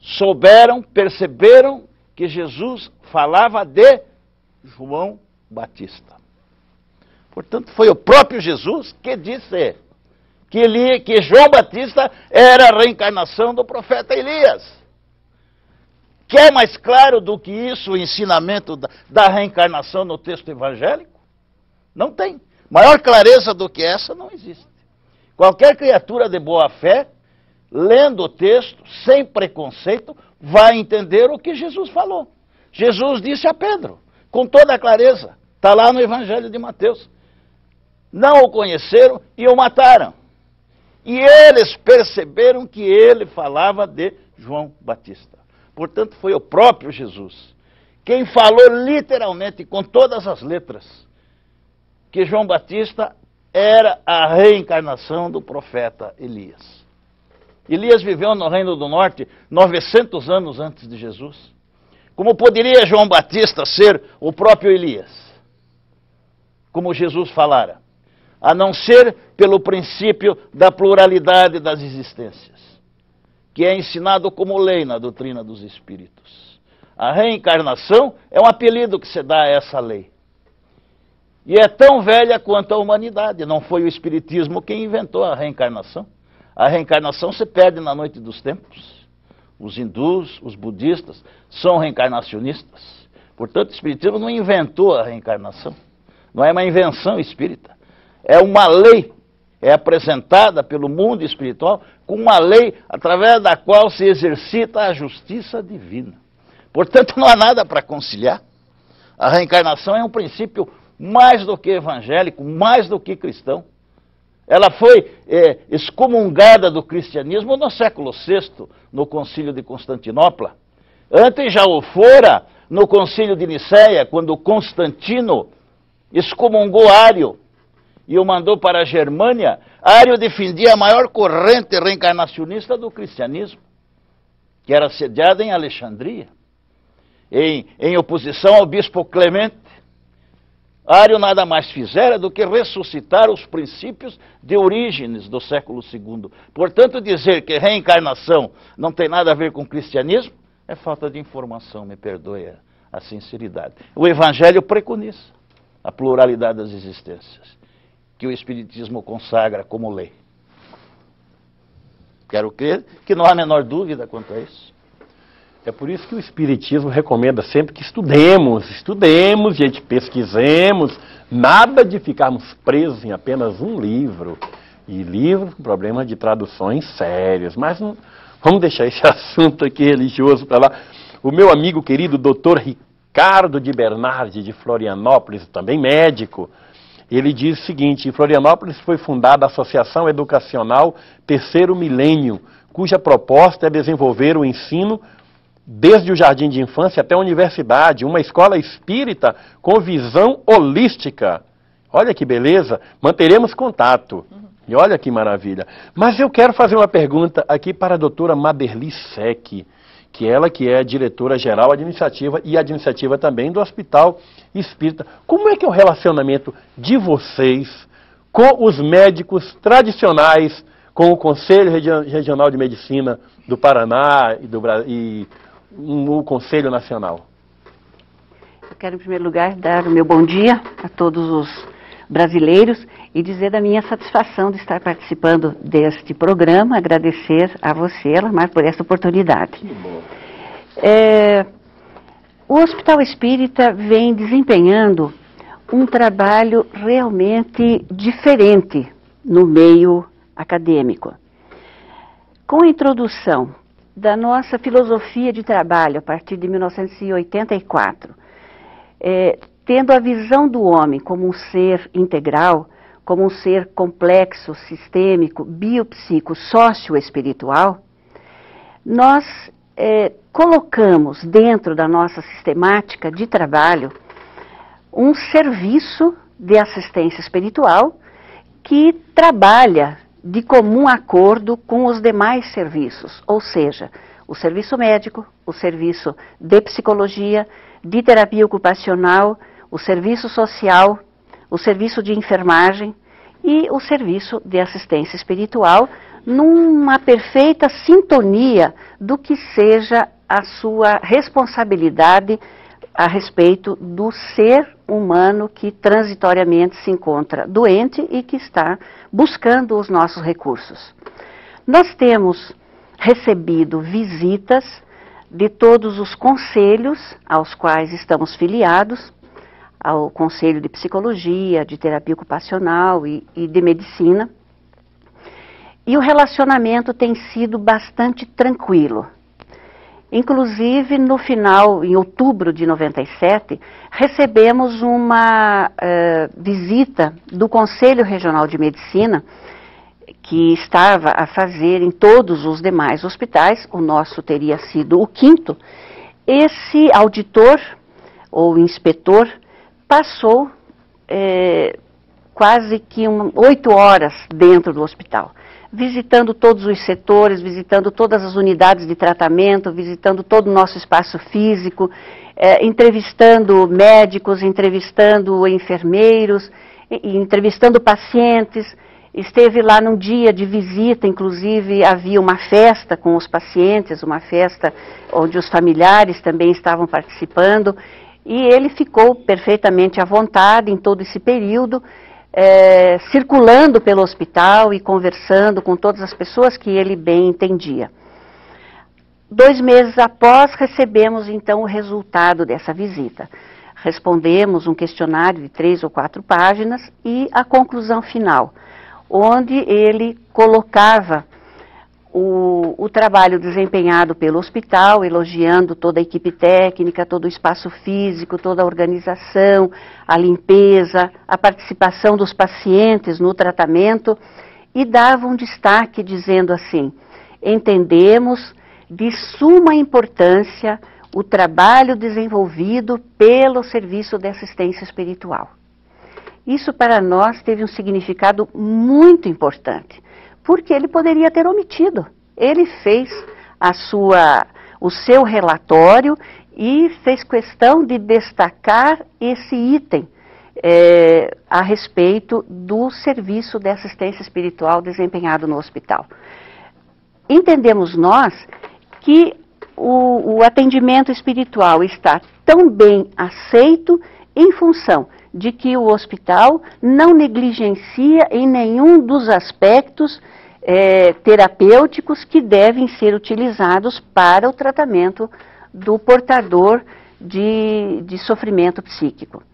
souberam, perceberam que Jesus falava de João Batista. Portanto, foi o próprio Jesus que disse que João Batista era a reencarnação do profeta Elias. Quer mais claro do que isso o ensinamento da reencarnação no texto evangélico? Não tem. Maior clareza do que essa não existe. Qualquer criatura de boa fé, lendo o texto, sem preconceito, vai entender o que Jesus falou. Jesus disse a Pedro, com toda a clareza, está lá no Evangelho de Mateus. Não o conheceram e o mataram. E eles perceberam que ele falava de João Batista. Portanto, foi o próprio Jesus quem falou literalmente, com todas as letras, que João Batista era a reencarnação do profeta Elias. Elias viveu no Reino do Norte 900 anos antes de Jesus. Como poderia João Batista ser o próprio Elias? Como Jesus falara, a não ser pelo princípio da pluralidade das existências, que é ensinado como lei na doutrina dos espíritos. A reencarnação é um apelido que se dá a essa lei. E é tão velha quanto a humanidade. Não foi o espiritismo quem inventou a reencarnação. A reencarnação se perde na noite dos tempos. Os hindus, os budistas, são reencarnacionistas. Portanto, o espiritismo não inventou a reencarnação. Não é uma invenção espírita. É uma lei. É apresentada pelo mundo espiritual com uma lei através da qual se exercita a justiça divina. Portanto, não há nada para conciliar. A reencarnação é um princípio mais do que evangélico, mais do que cristão. Ela foi excomungada do cristianismo no século VI, no Concílio de Constantinopla. Antes já o fora no Concílio de Niceia, quando Constantino excomungou Ário e o mandou para a Germânia. Ário defendia a maior corrente reencarnacionista do cristianismo, que era sediada em Alexandria, em oposição ao bispo Clemente. Ário nada mais fizera do que ressuscitar os princípios de Orígenes do século II. Portanto, dizer que reencarnação não tem nada a ver com cristianismo é falta de informação, me perdoe a sinceridade. O Evangelho preconiza a pluralidade das existências, que o espiritismo consagra como lei. Quero crer que não há a menor dúvida quanto a isso. É por isso que o espiritismo recomenda sempre que estudemos, gente, pesquisemos, nada de ficarmos presos em apenas um livro, e livros com problemas de traduções sérias. Mas não, vamos deixar esse assunto aqui religioso para lá. O meu amigo querido doutor Ricardo de Bernardi, de Florianópolis, também médico, ele diz o seguinte: em Florianópolis foi fundada a Associação Educacional Terceiro Milênio, cuja proposta é desenvolver o ensino desde o jardim de infância até a universidade, uma escola espírita com visão holística. Olha que beleza, manteremos contato. E olha que maravilha. Mas eu quero fazer uma pergunta aqui para a doutora Maderli Seck, que ela que é diretora-geral administrativa e administrativa também do Hospital Espírita. Como é que é o relacionamento de vocês com os médicos tradicionais, com o Conselho Regional de Medicina do Paraná e o Conselho Nacional? Eu quero, em primeiro lugar, dar o meu bom dia a todos os brasileiros e dizer da minha satisfação de estar participando deste programa, agradecer a você, Elamar, por esta oportunidade. O Hospital Espírita vem desempenhando um trabalho realmente diferente no meio acadêmico. Com a introdução da nossa filosofia de trabalho a partir de 1984, tendo a visão do homem como um ser integral, como um ser complexo, sistêmico, biopsico, socioespiritual, nós colocamos dentro da nossa sistemática de trabalho um serviço de assistência espiritual que trabalha de comum acordo com os demais serviços, ou seja, o serviço médico, o serviço de psicologia, de terapia ocupacional, o serviço social, o serviço de enfermagem e o serviço de assistência espiritual, numa perfeita sintonia do que seja a sua responsabilidade a respeito do ser humano que transitoriamente se encontra doente e que está buscando os nossos recursos. Nós temos recebido visitas de todos os conselhos aos quais estamos filiados, ao Conselho de Psicologia, de Terapia Ocupacional e de Medicina, e o relacionamento tem sido bastante tranquilo. Inclusive, no final, em outubro de 97, recebemos uma visita do Conselho Regional de Medicina, que estava a fazer em todos os demais hospitais, o nosso teria sido o quinto. Esse auditor, ou inspetor, passou quase que 8 horas dentro do hospital, visitando todos os setores, visitando todas as unidades de tratamento, visitando todo o nosso espaço físico, entrevistando médicos, entrevistando enfermeiros, entrevistando pacientes. Esteve lá num dia de visita, inclusive havia uma festa com os pacientes, uma festa onde os familiares também estavam participando, e ele ficou perfeitamente à vontade em todo esse período, circulando pelo hospital e conversando com todas as pessoas que ele bem entendia. 2 meses após, recebemos então o resultado dessa visita. Respondemos um questionário de 3 ou 4 páginas e a conclusão final, onde ele colocava o trabalho desempenhado pelo hospital, elogiando toda a equipe técnica, todo o espaço físico, toda a organização, a limpeza, a participação dos pacientes no tratamento, e dava um destaque dizendo assim: entendemos de suma importância o trabalho desenvolvido pelo Serviço de Assistência Espiritual. Isso para nós teve um significado muito importante, porque ele poderia ter omitido. Ele fez o seu relatório e fez questão de destacar esse item a respeito do serviço de assistência espiritual desempenhado no hospital. Entendemos nós que o atendimento espiritual está tão bem aceito em função de que o hospital não negligencia em nenhum dos aspectos terapêuticos que devem ser utilizados para o tratamento do portador de sofrimento psíquico.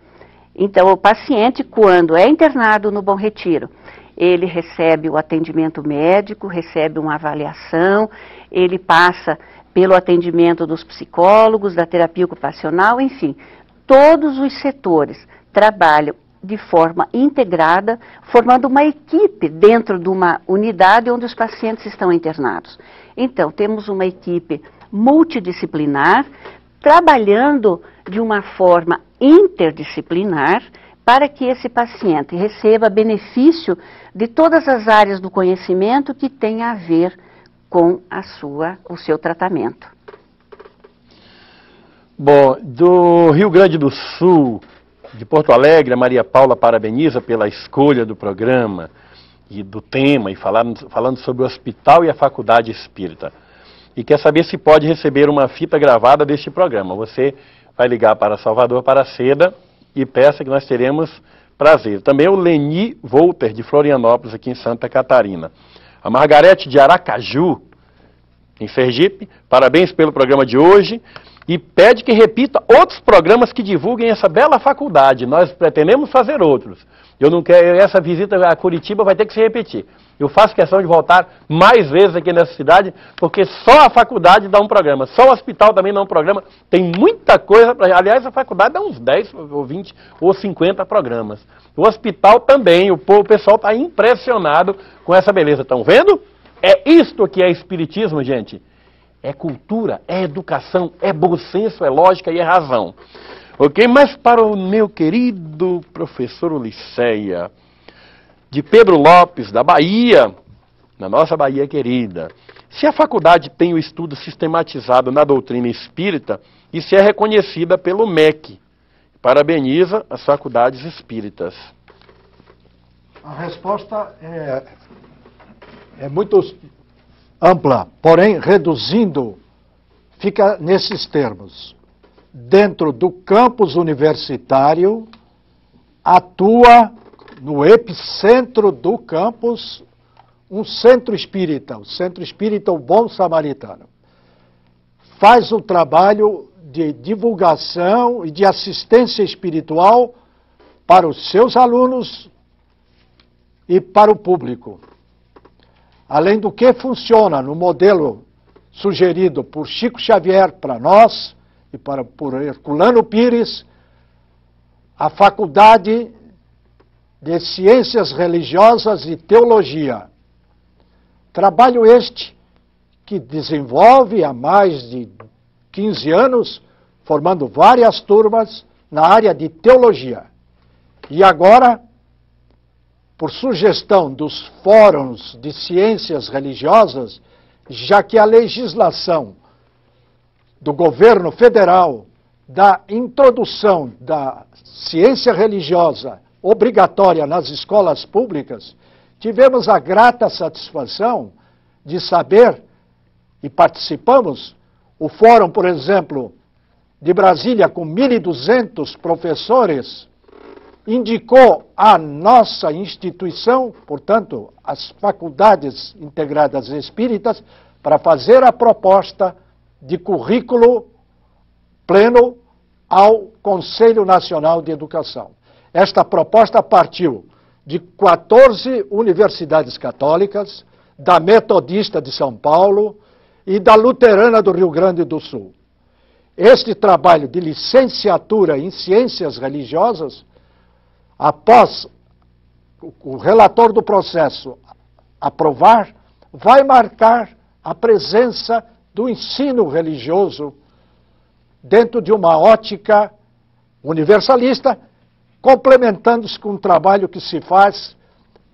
Então, o paciente, quando é internado no Bom Retiro, ele recebe o atendimento médico, recebe uma avaliação, ele passa pelo atendimento dos psicólogos, da terapia ocupacional, enfim, todos os setores trabalham de forma integrada, formando uma equipe dentro de uma unidade onde os pacientes estão internados. Então, temos uma equipe multidisciplinar, trabalhando de uma forma interdisciplinar, para que esse paciente receba benefício de todas as áreas do conhecimento que tem a ver com o seu tratamento. Bom, do Rio Grande do Sul, de Porto Alegre, a Maria Paula parabeniza pela escolha do programa e do tema, e falando sobre o hospital e a faculdade espírita. E quer saber se pode receber uma fita gravada deste programa. Você vai ligar para Salvador, para Seda, e peça que nós teremos prazer. Também o Leni Volter, de Florianópolis, aqui em Santa Catarina. A Margarete de Aracaju, em Sergipe, parabéns pelo programa de hoje. E pede que repita outros programas que divulguem essa bela faculdade. Nós pretendemos fazer outros. Eu não quero, essa visita a Curitiba vai ter que se repetir. Eu faço questão de voltar mais vezes aqui nessa cidade, porque só a faculdade dá um programa, só o hospital também dá um programa. Tem muita coisa, aliás, a faculdade dá uns 10 ou 20 ou 50 programas. O hospital também, o pessoal está impressionado com essa beleza. Estão vendo? É isto que é espiritismo, gente. É cultura, é educação, é bom senso, é lógica e é razão. Ok? Mas para o meu querido professor Ulisseia, de Pedro Lopes, da Bahia, na nossa Bahia querida, se a faculdade tem o estudo sistematizado na doutrina espírita, isso é reconhecida pelo MEC. Parabeniza as faculdades espíritas. A resposta é muito ampla, porém, reduzindo, fica nesses termos. Dentro do campus universitário, atua no epicentro do campus um centro espírita, o centro espírita, o bom samaritano. Faz o trabalho de divulgação e de assistência espiritual para os seus alunos e para o público. Além do que funciona no modelo sugerido por Chico Xavier para nós e por Herculano Pires, a Faculdade de Ciências Religiosas e Teologia. Trabalho este que desenvolve há mais de 15 anos, formando várias turmas na área de teologia. E agora, por sugestão dos fóruns de ciências religiosas, já que a legislação do governo federal da introdução da ciência religiosa obrigatória nas escolas públicas, tivemos a grata satisfação de saber, e participamos, o fórum, por exemplo, de Brasília, com 1.200 professores, indicou a nossa instituição, portanto, as Faculdades Integradas Espíritas, para fazer a proposta de currículo pleno ao Conselho Nacional de Educação. Esta proposta partiu de 14 universidades católicas, da Metodista de São Paulo e da Luterana do Rio Grande do Sul. Este trabalho de licenciatura em ciências religiosas, após o relator do processo aprovar, vai marcar a presença do ensino religioso dentro de uma ótica universalista, complementando-se com um trabalho que se faz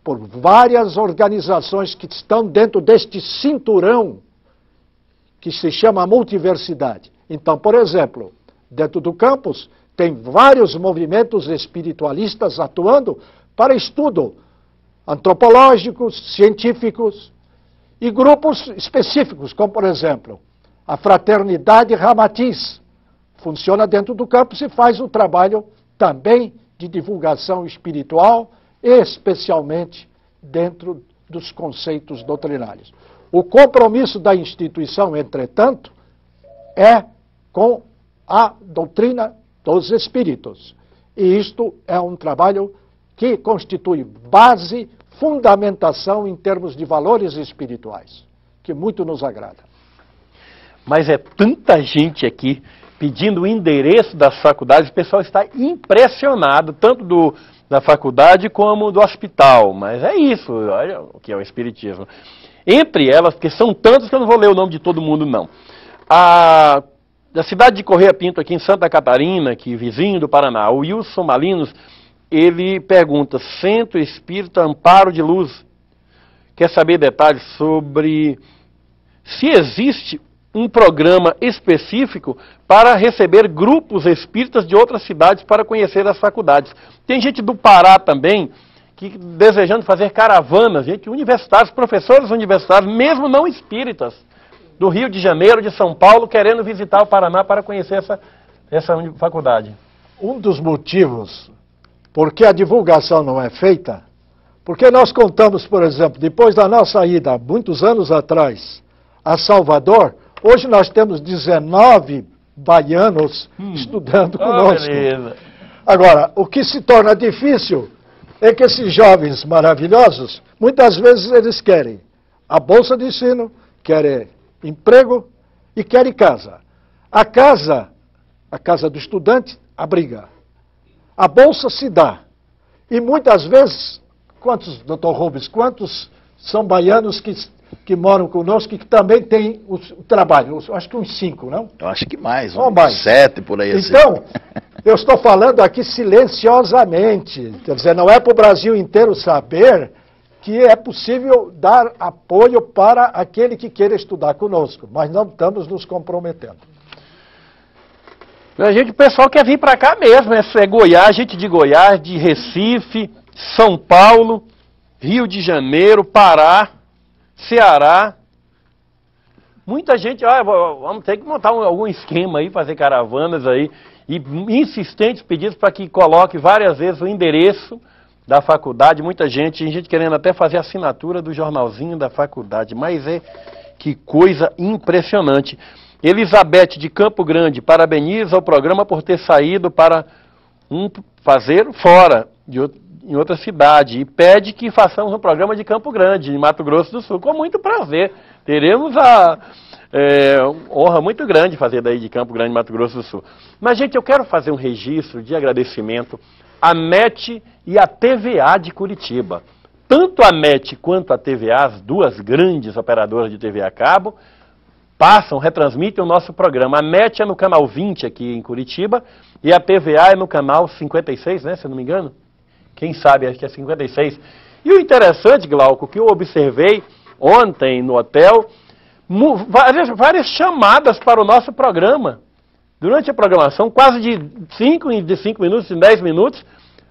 por várias organizações que estão dentro deste cinturão que se chama multiversidade. Então, por exemplo, dentro do campus, tem vários movimentos espiritualistas atuando para estudo antropológicos, científicos e grupos específicos, como, por exemplo, a Fraternidade Ramatiz. Funciona dentro do campus e faz um trabalho também de divulgação espiritual, especialmente dentro dos conceitos doutrinários. O compromisso da instituição, entretanto, é com a doutrina dos espíritos. E isto é um trabalho que constitui base, fundamentação em termos de valores espirituais, que muito nos agrada. Mas é tanta gente aqui pedindo o endereço das faculdades, o pessoal está impressionado, tanto da faculdade como do hospital. Mas é isso, olha o que é o espiritismo. Entre elas, porque são tantas que eu não vou ler o nome de todo mundo, não. Da cidade de Correia Pinto, aqui em Santa Catarina, que vizinho do Paraná, o Wilson Malinos, ele pergunta, Centro Espírita Amparo de Luz, quer saber detalhes sobre se existe um programa específico para receber grupos espíritas de outras cidades para conhecer as faculdades. Tem gente do Pará também, que desejando fazer caravanas, gente, universitários, professores universitários, mesmo não espíritas, do Rio de Janeiro, de São Paulo, querendo visitar o Paraná para conhecer essa faculdade. Um dos motivos por que a divulgação não é feita, porque nós contamos, por exemplo, depois da nossa ida, muitos anos atrás, a Salvador, hoje nós temos 19 baianos estudando conosco. Beleza. Agora, o que se torna difícil é que esses jovens maravilhosos, muitas vezes eles querem a bolsa de ensino, querem emprego e querem casa. A casa do estudante abriga. A bolsa se dá. E muitas vezes, quantos, doutor Rubens, quantos são baianos que moram conosco e que também têm o trabalho? Acho que uns 5, não? Eu acho que mais, uns 7 por aí. Então, assim. Eu estou falando aqui silenciosamente, quer dizer, não é para o Brasil inteiro saber que é possível dar apoio para aquele que queira estudar conosco, mas não estamos nos comprometendo. A gente, o pessoal quer vir para cá mesmo, é Goiás, gente de Goiás, de Recife, São Paulo, Rio de Janeiro, Pará, Ceará. Muita gente, vamos ter que montar algum esquema aí, fazer caravanas aí, e insistentes pedidos para que coloque várias vezes o endereço da faculdade, muita gente querendo até fazer assinatura do jornalzinho da faculdade, mas é que coisa impressionante. Elizabeth de Campo Grande parabeniza o programa por ter saído para fazer fora, em outra cidade, e pede que façamos um programa de Campo Grande, em Mato Grosso do Sul. Com muito prazer, teremos a honra muito grande fazer daí de Campo Grande, Mato Grosso do Sul. Mas, gente, eu quero fazer um registro de agradecimento à MET e à TVA de Curitiba. Tanto a MET quanto a TVA, as duas grandes operadoras de TV a cabo, passam, retransmitem o nosso programa. A MET é no canal 20 aqui em Curitiba e a TVA é no canal 56, né, se eu não me engano? Quem sabe, acho que é 56. E o interessante, Glauco, que eu observei ontem no hotel, várias chamadas para o nosso programa. Durante a programação, quase de 5 minutos, em 10 minutos,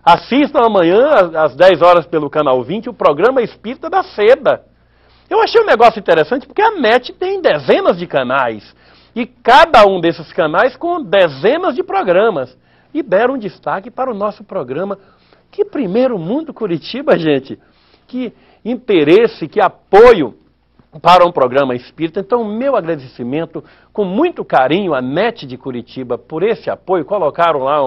assistam amanhã, às 10 horas, pelo canal 20, o programa Espírita da Seda. Eu achei um negócio interessante porque a MET tem dezenas de canais e cada um desses canais com dezenas de programas. E deram destaque para o nosso programa. Que primeiro mundo Curitiba, gente! Que interesse, que apoio para um programa espírita. Então, meu agradecimento com muito carinho à MET de Curitiba por esse apoio. Colocaram lá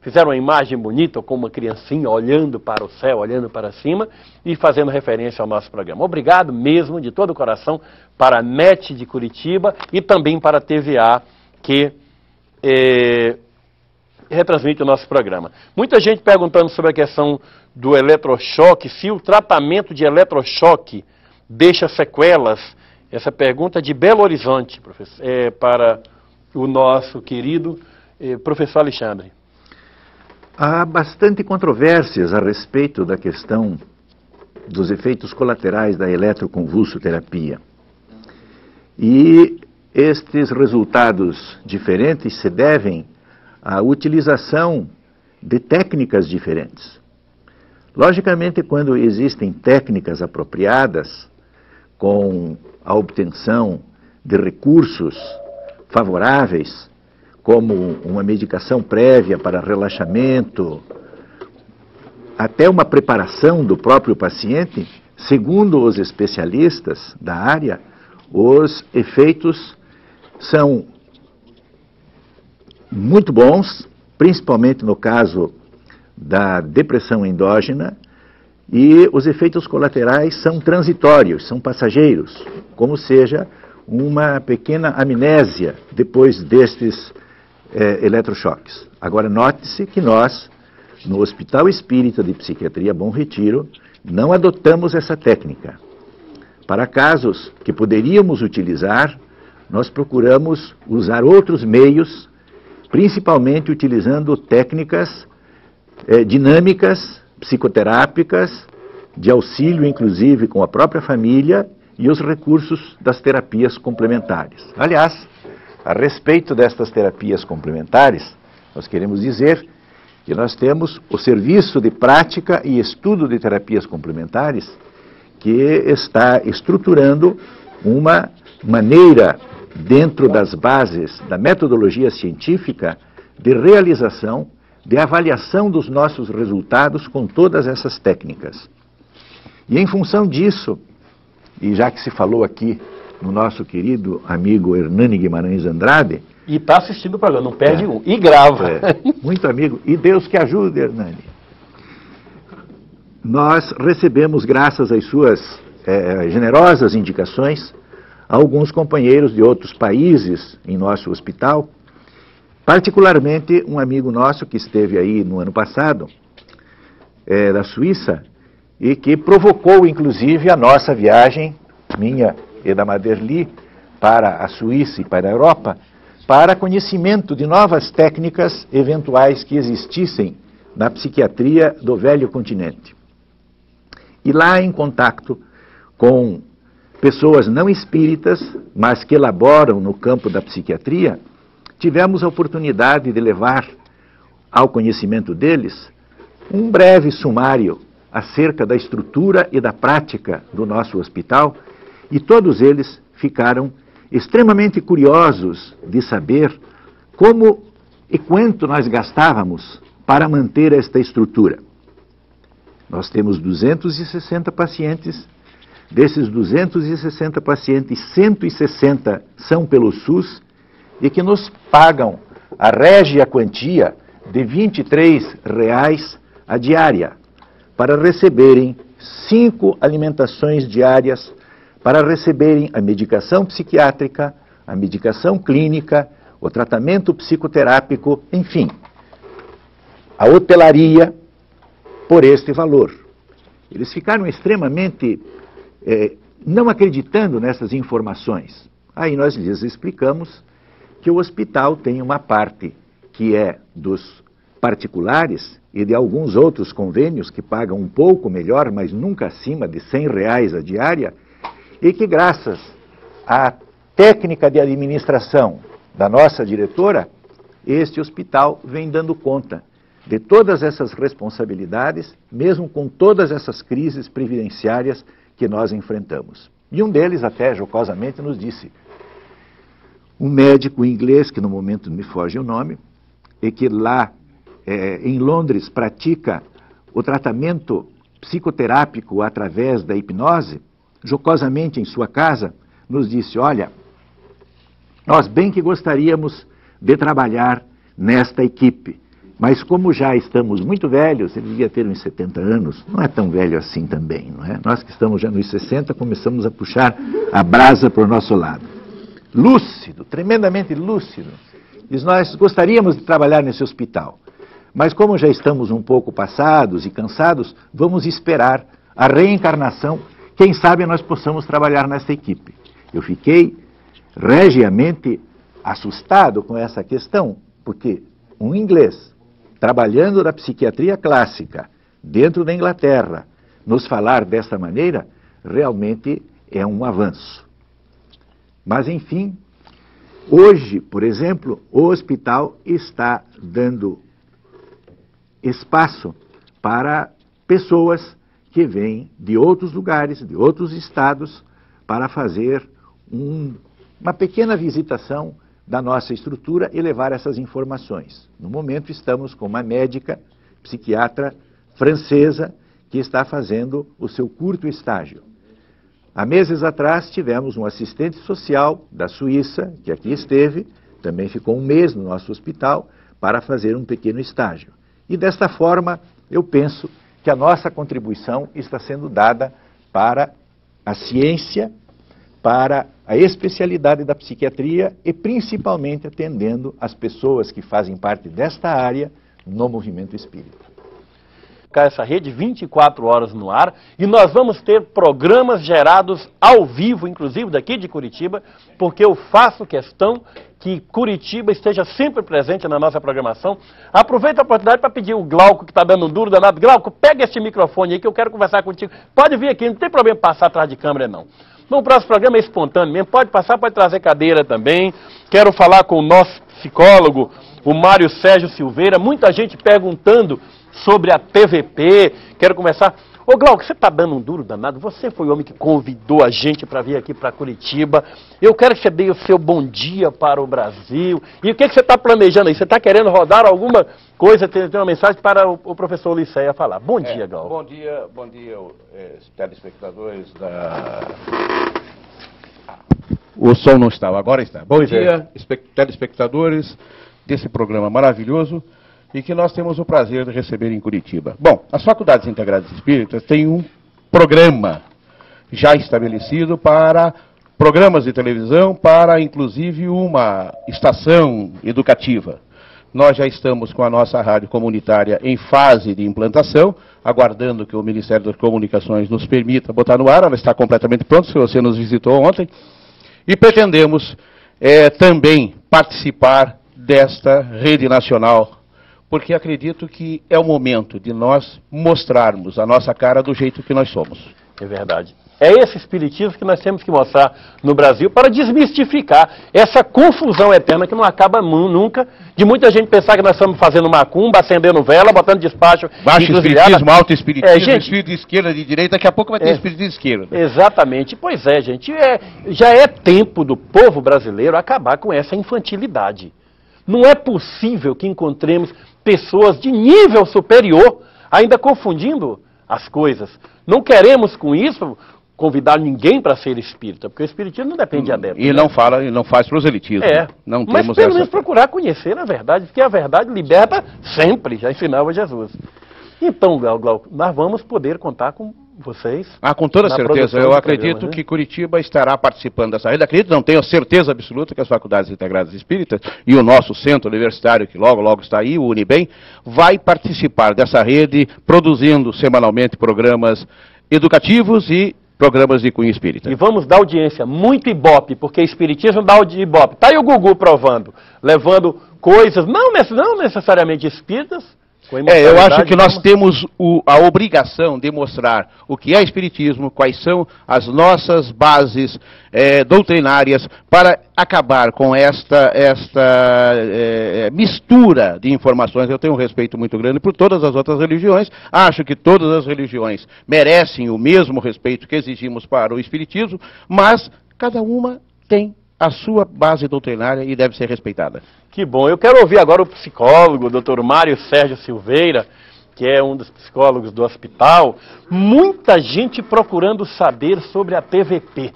fizeram uma imagem bonita com uma criancinha olhando para o céu, olhando para cima e fazendo referência ao nosso programa. Obrigado mesmo, de todo o coração, para a MET de Curitiba e também para a TVA, que retransmite o nosso programa. Muita gente perguntando sobre a questão do eletrochoque, se o tratamento de eletrochoque deixa sequelas. Essa pergunta é de Belo Horizonte, professor, para o nosso querido professor Alexandre. Há bastante controvérsias a respeito da questão dos efeitos colaterais da eletroconvulsoterapia. E estes resultados diferentes se devem à utilização de técnicas diferentes. Logicamente, quando existem técnicas apropriadas, com a obtenção de recursos favoráveis, como uma medicação prévia para relaxamento, até uma preparação do próprio paciente, segundo os especialistas da área, os efeitos são muito bons, principalmente no caso da depressão endógena, e os efeitos colaterais são transitórios, são passageiros, como seja uma pequena amnésia depois destes eletrochoques. Agora, note-se que nós, no Hospital Espírita de Psiquiatria Bom Retiro, não adotamos essa técnica. Para casos que poderíamos utilizar, nós procuramos usar outros meios, principalmente utilizando técnicas dinâmicas, psicoterápicas, de auxílio, inclusive, com a própria família e os recursos das terapias complementares. Aliás, a respeito destas terapias complementares, nós queremos dizer que nós temos o serviço de prática e estudo de terapias complementares que está estruturando uma maneira, dentro das bases da metodologia científica, de realização, de avaliação dos nossos resultados com todas essas técnicas. E em função disso, e já que se falou aqui no nosso querido amigo Hernani Guimarães Andrade. E está assistindo o programa, não perde um. E grava. Muito amigo. E Deus que ajude, Hernani. Nós recebemos, graças às suas generosas indicações, alguns companheiros de outros países em nosso hospital, particularmente um amigo nosso que esteve aí no ano passado, da Suíça, e que provocou, inclusive, a nossa viagem, minha e da Maderli, para a Suíça e para a Europa, para conhecimento de novas técnicas eventuais que existissem na psiquiatria do velho continente. E lá em contato com pessoas não espíritas, mas que elaboram no campo da psiquiatria, tivemos a oportunidade de levar ao conhecimento deles um breve sumário acerca da estrutura e da prática do nosso hospital, e todos eles ficaram extremamente curiosos de saber como e quanto nós gastávamos para manter esta estrutura. Nós temos 260 pacientes. Desses 260 pacientes, 160 são pelo SUS, e que nos pagam a régia quantia de R$ 23 a diária, para receberem 5 alimentações diárias, para receberem a medicação psiquiátrica, a medicação clínica, o tratamento psicoterápico, enfim, a hotelaria, por este valor. Eles ficaram extremamente não acreditando nessas informações. Aí nós lhes explicamos que o hospital tem uma parte que é dos particulares e de alguns outros convênios que pagam um pouco melhor, mas nunca acima de R$ 100 a diária, e que graças à técnica de administração da nossa diretora, este hospital vem dando conta de todas essas responsabilidades, mesmo com todas essas crises previdenciárias que nós enfrentamos. E um deles até jocosamente nos disse, um médico inglês, que no momento me foge o nome, e que lá em Londres pratica o tratamento psicoterápico através da hipnose, jocosamente em sua casa, nos disse, olha, nós bem que gostaríamos de trabalhar nesta equipe, mas como já estamos muito velhos, ele devia ter uns 70 anos, não é tão velho assim também, não é? Nós que estamos já nos 60, começamos a puxar a brasa para o nosso lado. Lúcido, tremendamente lúcido, diz, nós gostaríamos de trabalhar nesse hospital, mas como já estamos um pouco passados e cansados, vamos esperar a reencarnação, quem sabe nós possamos trabalhar nessa equipe. Eu fiquei regiamente assustado com essa questão, porque um inglês, trabalhando na psiquiatria clássica, dentro da Inglaterra, nos falar dessa maneira, realmente é um avanço. Mas, enfim, hoje, por exemplo, o hospital está dando espaço para pessoas que vêm de outros lugares, de outros estados, para fazer uma pequena visitação da nossa estrutura e levar essas informações. No momento estamos com uma médica, psiquiatra francesa, que está fazendo o seu curto estágio. Há meses atrás tivemos um assistente social da Suíça, que aqui esteve, também ficou um mês no nosso hospital para fazer um pequeno estágio. E desta forma eu penso que a nossa contribuição está sendo dada para a ciência, para a especialidade da psiquiatria e principalmente atendendo as pessoas que fazem parte desta área no movimento espírita. Essa rede 24 horas no ar, e nós vamos ter programas gerados ao vivo, inclusive daqui de Curitiba, porque eu faço questão que Curitiba esteja sempre presente na nossa programação. Aproveito a oportunidade para pedir o Glauco, que está dando um duro danado. Glauco, pega este microfone aí que eu quero conversar contigo. Pode vir aqui, não tem problema passar atrás de câmera, não. No próximo programa é espontâneo mesmo, pode passar, pode trazer cadeira também. Quero falar com o nosso psicólogo, o Mário Sérgio Silveira. Muita gente perguntando sobre a PVP, quero começar. Ô Glauco, você está dando um duro danado, você foi o homem que convidou a gente para vir aqui para Curitiba. Eu quero que você dê o seu bom dia para o Brasil. E o que você está planejando aí? Você está querendo rodar alguma coisa? Tem uma mensagem para o professor Liceia falar. Bom dia, Glauco. Bom dia, telespectadores da... O som não estava, agora está. Bom dia, telespectadores desse programa maravilhoso, e que nós temos o prazer de receber em Curitiba. Bom, as Faculdades Integradas Espíritas têm um programa já estabelecido para programas de televisão, para inclusive uma estação educativa. Nós já estamos com a nossa rádio comunitária em fase de implantação, aguardando que o Ministério das Comunicações nos permita botar no ar. Ela está completamente pronta, se você nos visitou ontem. E pretendemos também participar desta rede nacional, porque acredito que é o momento de nós mostrarmos a nossa cara do jeito que nós somos. É verdade. É esse espiritismo que nós temos que mostrar no Brasil para desmistificar essa confusão eterna que não acaba nunca, de muita gente pensar que nós estamos fazendo macumba, acendendo vela, botando despacho... Baixo espiritismo, alto espiritismo, gente... espírito de esquerda, de direita, daqui a pouco vai ter espírito de esquerda. Exatamente, pois é, gente, já é tempo do povo brasileiro acabar com essa infantilidade. Não é possível que encontremos pessoas de nível superior ainda confundindo as coisas. Não queremos com isso... convidar ninguém para ser espírita, porque o espiritismo não depende de adepto. E não fala, e não faz proselitismo. É, não temos, mas pelo menos procurar conhecer a verdade, porque a verdade liberta sempre, já ensinava Jesus. Então, Glauco, nós vamos poder contar com vocês. Ah, com toda certeza. Eu acredito que Curitiba estará participando dessa rede. Acredito, não tenho certeza absoluta que as Faculdades Integradas Espíritas e o nosso centro universitário, que logo, logo está aí, o Unibem, vai participar dessa rede, produzindo semanalmente programas educativos e programas de cunho espírita. E vamos dar audiência, muito ibope, porque espiritismo dá ibope. Está aí o Gugu provando, levando coisas, não necessariamente espíritas. Eu acho que nós temos a obrigação de mostrar o que é espiritismo, quais são as nossas bases doutrinárias, para acabar com esta mistura de informações. Eu tenho um respeito muito grande por todas as outras religiões, acho que todas as religiões merecem o mesmo respeito que exigimos para o espiritismo, mas cada uma tem a sua base doutrinária e deve ser respeitada. Que bom. Eu quero ouvir agora o psicólogo, o doutor Mário Sérgio Silveira, que é um dos psicólogos do hospital. Muita gente procurando saber sobre a TVP.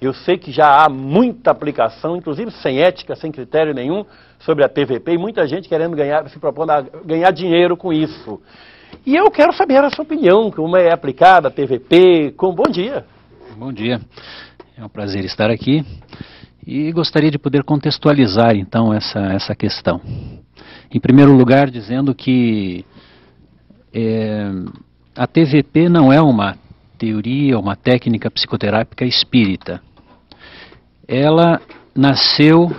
Eu sei que já há muita aplicação, inclusive sem ética, sem critério nenhum, sobre a TVP, e muita gente querendo ganhar, se propondo a ganhar dinheiro com isso. E eu quero saber a sua opinião, como é aplicada a TVP. Bom dia. Bom dia. É um prazer estar aqui. E gostaria de poder contextualizar, então, essa questão. Em primeiro lugar, dizendo que a TVP não é uma teoria, uma técnica psicoterápica espírita. Ela nasceu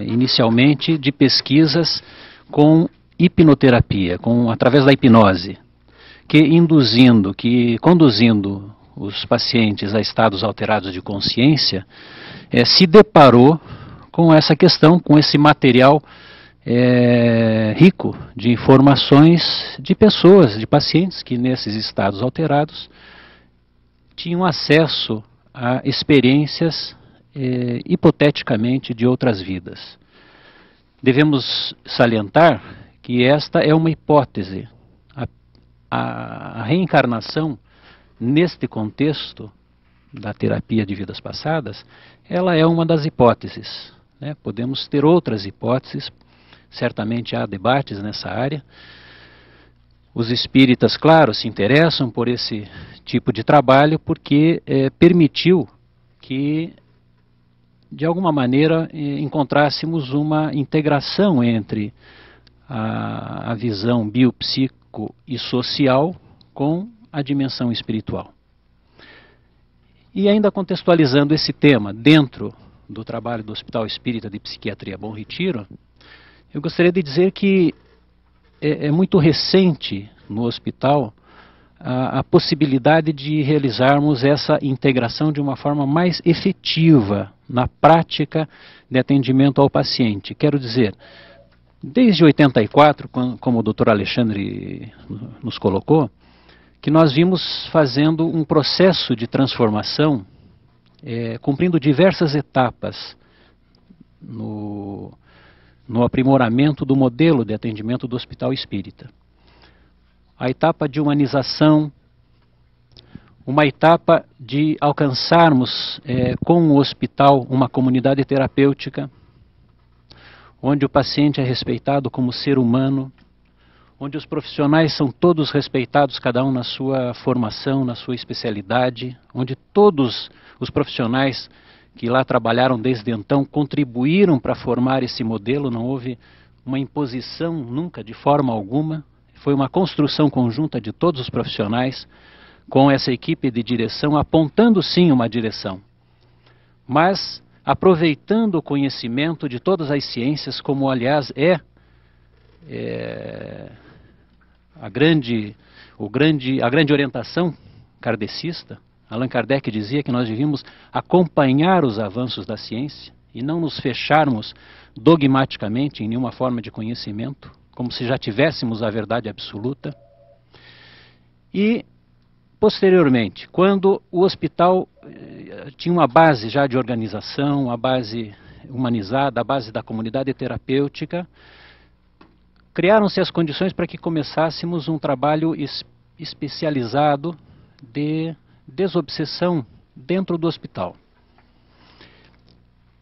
inicialmente de pesquisas com hipnoterapia, através da hipnose, conduzindo os pacientes a estados alterados de consciência, se deparou com essa questão, com esse material rico de informações de pessoas, de pacientes que nesses estados alterados tinham acesso a experiências hipoteticamente de outras vidas. Devemos salientar que esta é uma hipótese. A reencarnação, neste contexto da terapia de vidas passadas, ela é uma das hipóteses, né? Podemos ter outras hipóteses, certamente há debates nessa área. Os espíritas, claro, se interessam por esse tipo de trabalho porque permitiu que, de alguma maneira, encontrássemos uma integração entre a visão biopsico e social com a dimensão espiritual. E ainda contextualizando esse tema dentro do trabalho do Hospital Espírita de Psiquiatria Bom Retiro, eu gostaria de dizer que é muito recente no hospital a possibilidade de realizarmos essa integração de uma forma mais efetiva na prática de atendimento ao paciente. Quero dizer, desde 84, como o Dr. Alexandre nos colocou, que nós vimos fazendo um processo de transformação, cumprindo diversas etapas no aprimoramento do modelo de atendimento do Hospital Espírita. A etapa de humanização, uma etapa de alcançarmos com o hospital uma comunidade terapêutica, onde o paciente é respeitado como ser humano, onde os profissionais são todos respeitados, cada um na sua formação, na sua especialidade, onde todos os profissionais que lá trabalharam desde então contribuíram para formar esse modelo, não houve uma imposição nunca, de forma alguma, foi uma construção conjunta de todos os profissionais, com essa equipe de direção apontando sim uma direção, mas aproveitando o conhecimento de todas as ciências, como aliás é a grande orientação kardecista. Allan Kardec dizia que nós devíamos acompanhar os avanços da ciência e não nos fecharmos dogmaticamente em nenhuma forma de conhecimento, como se já tivéssemos a verdade absoluta. E, posteriormente, quando o hospital tinha uma base já de organização, uma base humanizada, a base da comunidade terapêutica, criaram-se as condições para que começássemos um trabalho especializado de desobsessão dentro do hospital.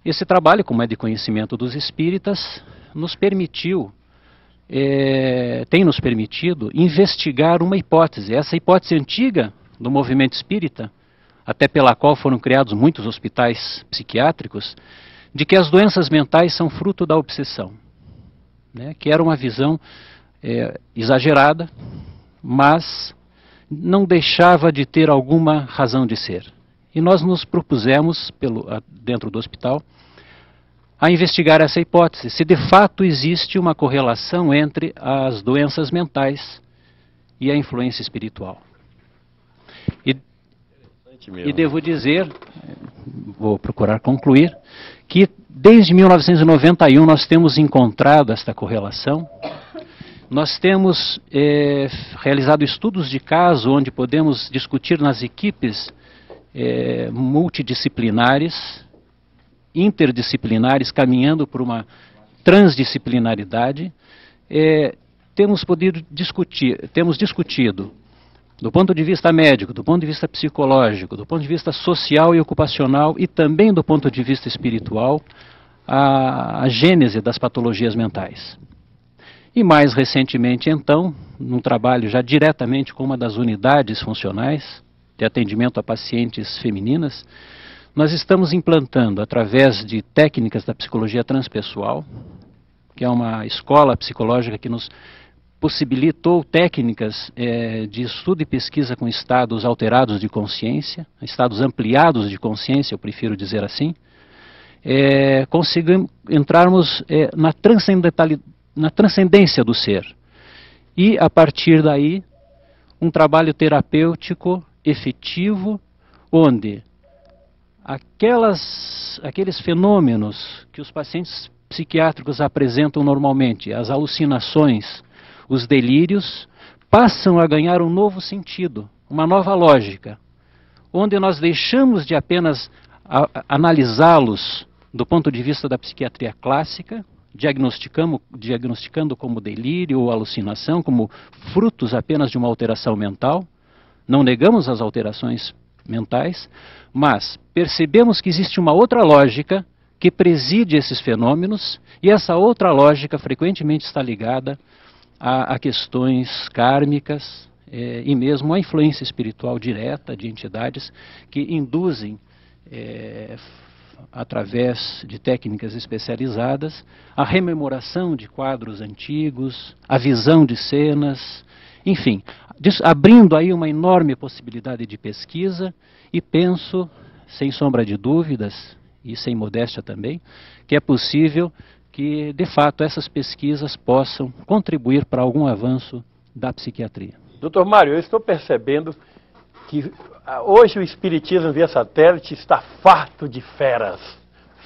Esse trabalho, como é de conhecimento dos espíritas, nos permitiu, tem nos permitido investigar uma hipótese. Essa hipótese antiga do movimento espírita, até pela qual foram criados muitos hospitais psiquiátricos, de que as doenças mentais são fruto da obsessão, né? Que era uma visão exagerada, mas não deixava de ter alguma razão de ser. E nós nos propusemos, dentro do hospital, a investigar essa hipótese, se de fato existe uma correlação entre as doenças mentais e a influência espiritual. E devo dizer, vou procurar concluir, que desde 1991 nós temos encontrado esta correlação. Nós temos realizado estudos de caso onde podemos discutir nas equipes multidisciplinares, interdisciplinares, caminhando por uma transdisciplinaridade. Temos discutido, do ponto de vista médico, do ponto de vista psicológico, do ponto de vista social e ocupacional e também do ponto de vista espiritual, a gênese das patologias mentais. E mais recentemente, então, num trabalho já diretamente com uma das unidades funcionais de atendimento a pacientes femininas, nós estamos implantando, através de técnicas da psicologia transpessoal, que é uma escola psicológica que nos possibilitou técnicas de estudo e pesquisa com estados alterados de consciência, estados ampliados de consciência, eu prefiro dizer assim, conseguimos entrarmos na transcendência do ser. E, a partir daí, um trabalho terapêutico efetivo, onde aqueles fenômenos que os pacientes psiquiátricos apresentam normalmente, as alucinações, os delírios, passam a ganhar um novo sentido, uma nova lógica, onde nós deixamos de apenas analisá-los do ponto de vista da psiquiatria clássica, diagnosticando como delírio ou alucinação, como frutos apenas de uma alteração mental. Não negamos as alterações mentais, mas percebemos que existe uma outra lógica que preside esses fenômenos, e essa outra lógica frequentemente está ligada a questões kármicas e mesmo a influência espiritual direta de entidades que induzem, através de técnicas especializadas, a rememoração de quadros antigos, a visão de cenas, enfim, abrindo aí uma enorme possibilidade de pesquisa. E penso, sem sombra de dúvidas e sem modéstia também, que é possível que, de fato, essas pesquisas possam contribuir para algum avanço da psiquiatria. Dr. Mário, eu estou percebendo que hoje o espiritismo via satélite está farto de feras.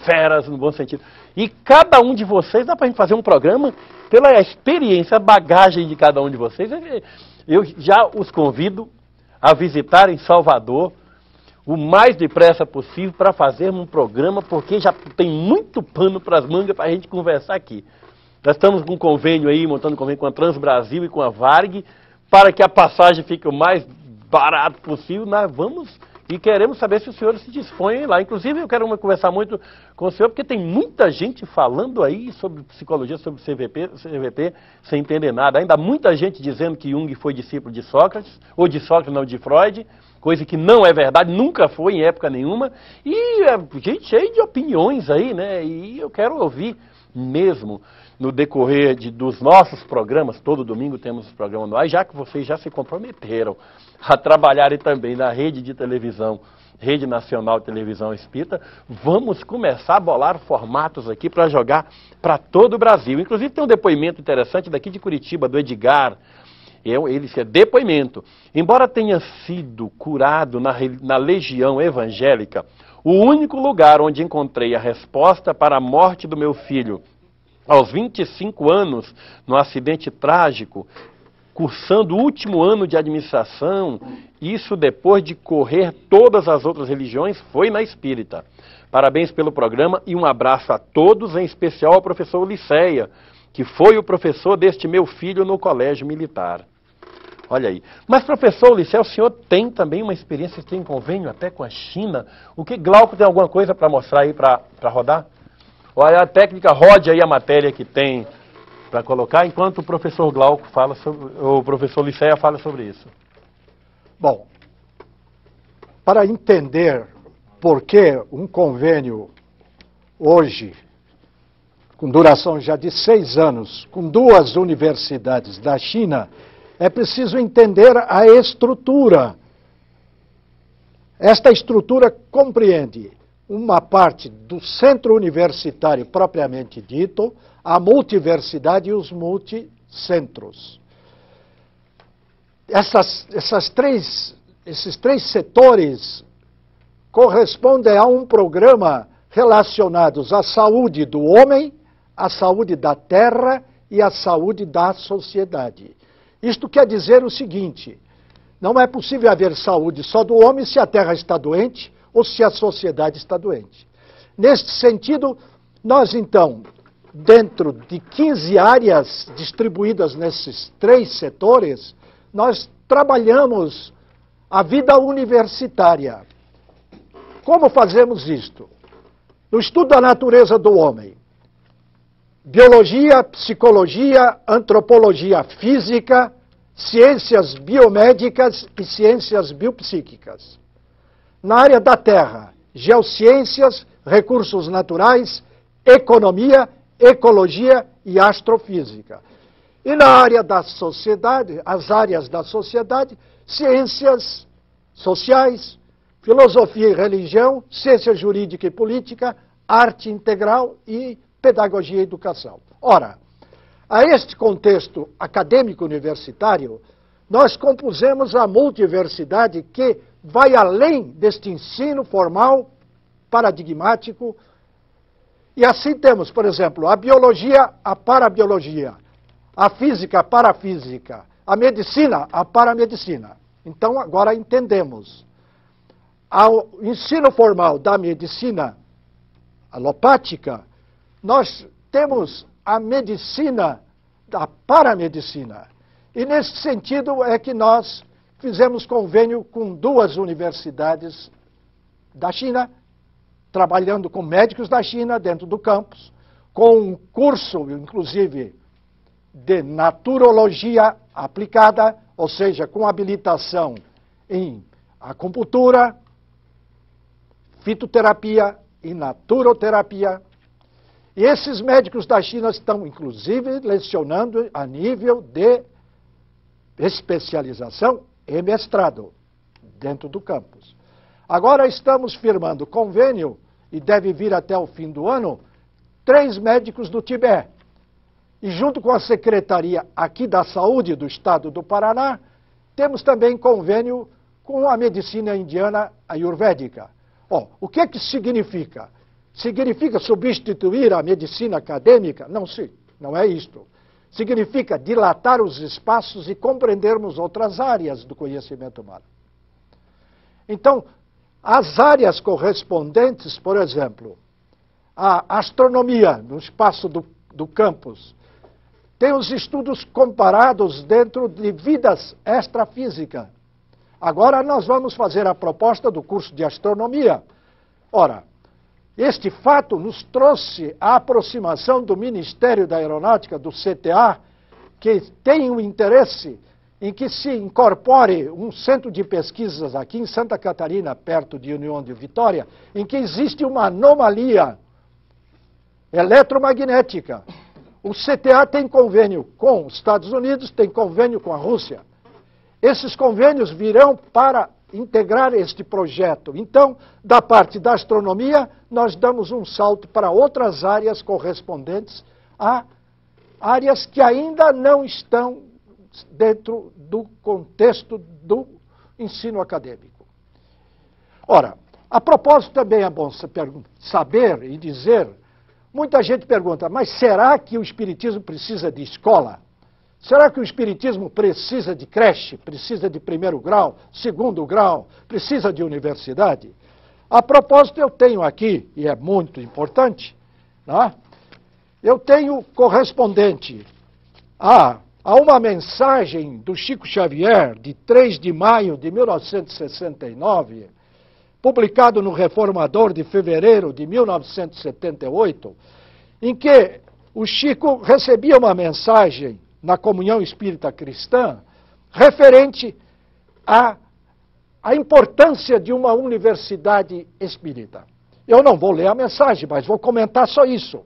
Feras no bom sentido. E cada um de vocês, dá para a gente fazer um programa pela experiência, a bagagem de cada um de vocês. Eu já os convido a visitarem Salvador o mais depressa possível para fazermos um programa, porque já tem muito pano para as mangas para a gente conversar aqui. Nós estamos com um convênio aí, montando um convênio com a Transbrasil e com a Varg, para que a passagem fique o mais barato possível. Nós vamos e queremos saber se os senhores se dispõem lá. Inclusive, eu quero conversar muito com o senhor, porque tem muita gente falando aí sobre psicologia, sobre CVP, sem entender nada. Ainda muita gente dizendo que Jung foi discípulo de Sócrates, ou de Sócrates, não, de Freud, coisa que não é verdade, nunca foi em época nenhuma. E gente cheia de opiniões aí, né? E eu quero ouvir mesmo. no decorrer dos nossos programas, todo domingo temos os programas anuais, já que vocês já se comprometeram a trabalharem também na rede de televisão, Rede Nacional de Televisão Espírita, vamos começar a bolar formatos aqui para jogar para todo o Brasil. Inclusive tem um depoimento interessante daqui de Curitiba, do Edgar. Ele disse, depoimento, embora tenha sido curado na legião evangélica, o único lugar onde encontrei a resposta para a morte do meu filho, aos 25 anos, num acidente trágico, cursando o último ano de administração, isso depois de correr todas as outras religiões, foi na espírita. Parabéns pelo programa e um abraço a todos, em especial ao professor Uliceia, que foi o professor deste meu filho no colégio militar. Olha aí. Mas, professor Uliceia, o senhor tem também uma experiência, tem convênio até com a China. O que, Glauco, tem alguma coisa para mostrar aí, para rodar? Olha, a técnica, rode aí a matéria que tem para colocar, enquanto o professor Glauco fala sobre, o professor Uliceia fala sobre isso. Bom, para entender por que um convênio hoje, com duração já de 6 anos, com 2 universidades da China, é preciso entender a estrutura. Esta estrutura compreende uma parte do centro universitário propriamente dito, a multiversidade e os multicentros. Esses três setores correspondem a um programa relacionados à saúde do homem, a saúde da terra e a saúde da sociedade. Isto quer dizer o seguinte, não é possível haver saúde só do homem se a terra está doente ou se a sociedade está doente. Neste sentido, nós então, dentro de 15 áreas distribuídas nesses 3 setores, nós trabalhamos a vida universitária. Como fazemos isto? No estudo da natureza do homem, biologia, psicologia, antropologia física, ciências biomédicas e ciências biopsíquicas. Na área da terra, geociências, recursos naturais, economia, ecologia e astrofísica. E na área da sociedade, as áreas da sociedade, ciências sociais, filosofia e religião, ciência jurídica e política, arte integral e pedagogia e educação. Ora, a este contexto acadêmico universitário, nós compusemos a multiversidade que vai além deste ensino formal, paradigmático, e assim temos, por exemplo, a biologia, a parabiologia, a física, a parafísica, a medicina, a paramedicina. Então, agora entendemos. Ao ensino formal da medicina alopática, nós temos a medicina da paramedicina. E nesse sentido é que nós fizemos convênio com 2 universidades da China, trabalhando com médicos da China dentro do campus, com um curso, inclusive, de naturologia aplicada, ou seja, com habilitação em acupuntura, fitoterapia e naturoterapia. E esses médicos da China estão, inclusive, lecionando a nível de especialização e mestrado dentro do campus. Agora estamos firmando convênio, e deve vir até o fim do ano, 3 médicos do Tibete. E junto com a Secretaria aqui da Saúde do Estado do Paraná, temos também convênio com a medicina indiana ayurvédica. Bom, o que que significa? Significa substituir a medicina acadêmica? Não, sim, não é isto. Significa dilatar os espaços e compreendermos outras áreas do conhecimento humano. Então, as áreas correspondentes, por exemplo, a astronomia no espaço do campus, tem os estudos comparados dentro de vidas extrafísicas. Agora nós vamos fazer a proposta do curso de astronomia. Ora, este fato nos trouxe a aproximação do Ministério da Aeronáutica, do CTA, que tem um interesse em que se incorpore um centro de pesquisas aqui em Santa Catarina, perto de União de Vitória, em que existe uma anomalia eletromagnética, O CTA tem convênio com os Estados Unidos, tem convênio com a Rússia. Esses convênios virão para integrar este projeto. Então, da parte da astronomia, nós damos um salto para outras áreas correspondentes a áreas que ainda não estão dentro do contexto do ensino acadêmico. Ora, a propósito também é bom saber e dizer, muita gente pergunta, mas será que o espiritismo precisa de escola? Será que o espiritismo precisa de creche, precisa de primeiro grau, segundo grau, precisa de universidade? A propósito, eu tenho aqui, e é muito importante, né? Eu tenho correspondente a uma mensagem do Chico Xavier, de 3 de maio de 1969, publicado no Reformador de fevereiro de 1978, em que o Chico recebia uma mensagem na Comunhão Espírita Cristã referente à importância de uma universidade espírita. Eu não vou ler a mensagem, mas vou comentar só isso.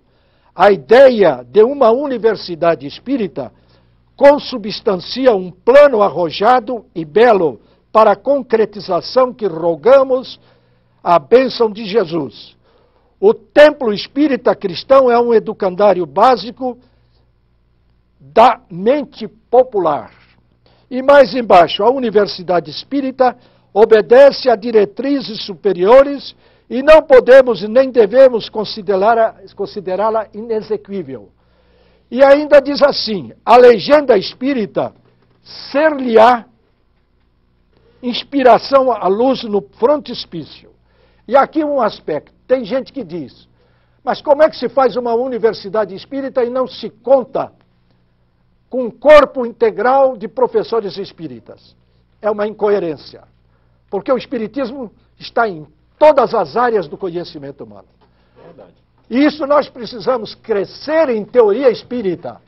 A ideia de uma universidade espírita consubstancia um plano arrojado e belo para a concretização que rogamos a bênção de Jesus. O templo espírita cristão é um educandário básico da mente popular. E mais embaixo, a universidade espírita obedece a diretrizes superiores e não podemos e nem devemos considerá-la inexequível. E ainda diz assim, a legenda espírita ser-lhe-á inspiração à luz no frontispício. E aqui um aspecto, tem gente que diz, mas como é que se faz uma universidade espírita e não se conta com um corpo integral de professores espíritas? É uma incoerência, porque o espiritismo está em todas as áreas do conhecimento humano. Verdade. E isso nós precisamos crescer em teoria espírita,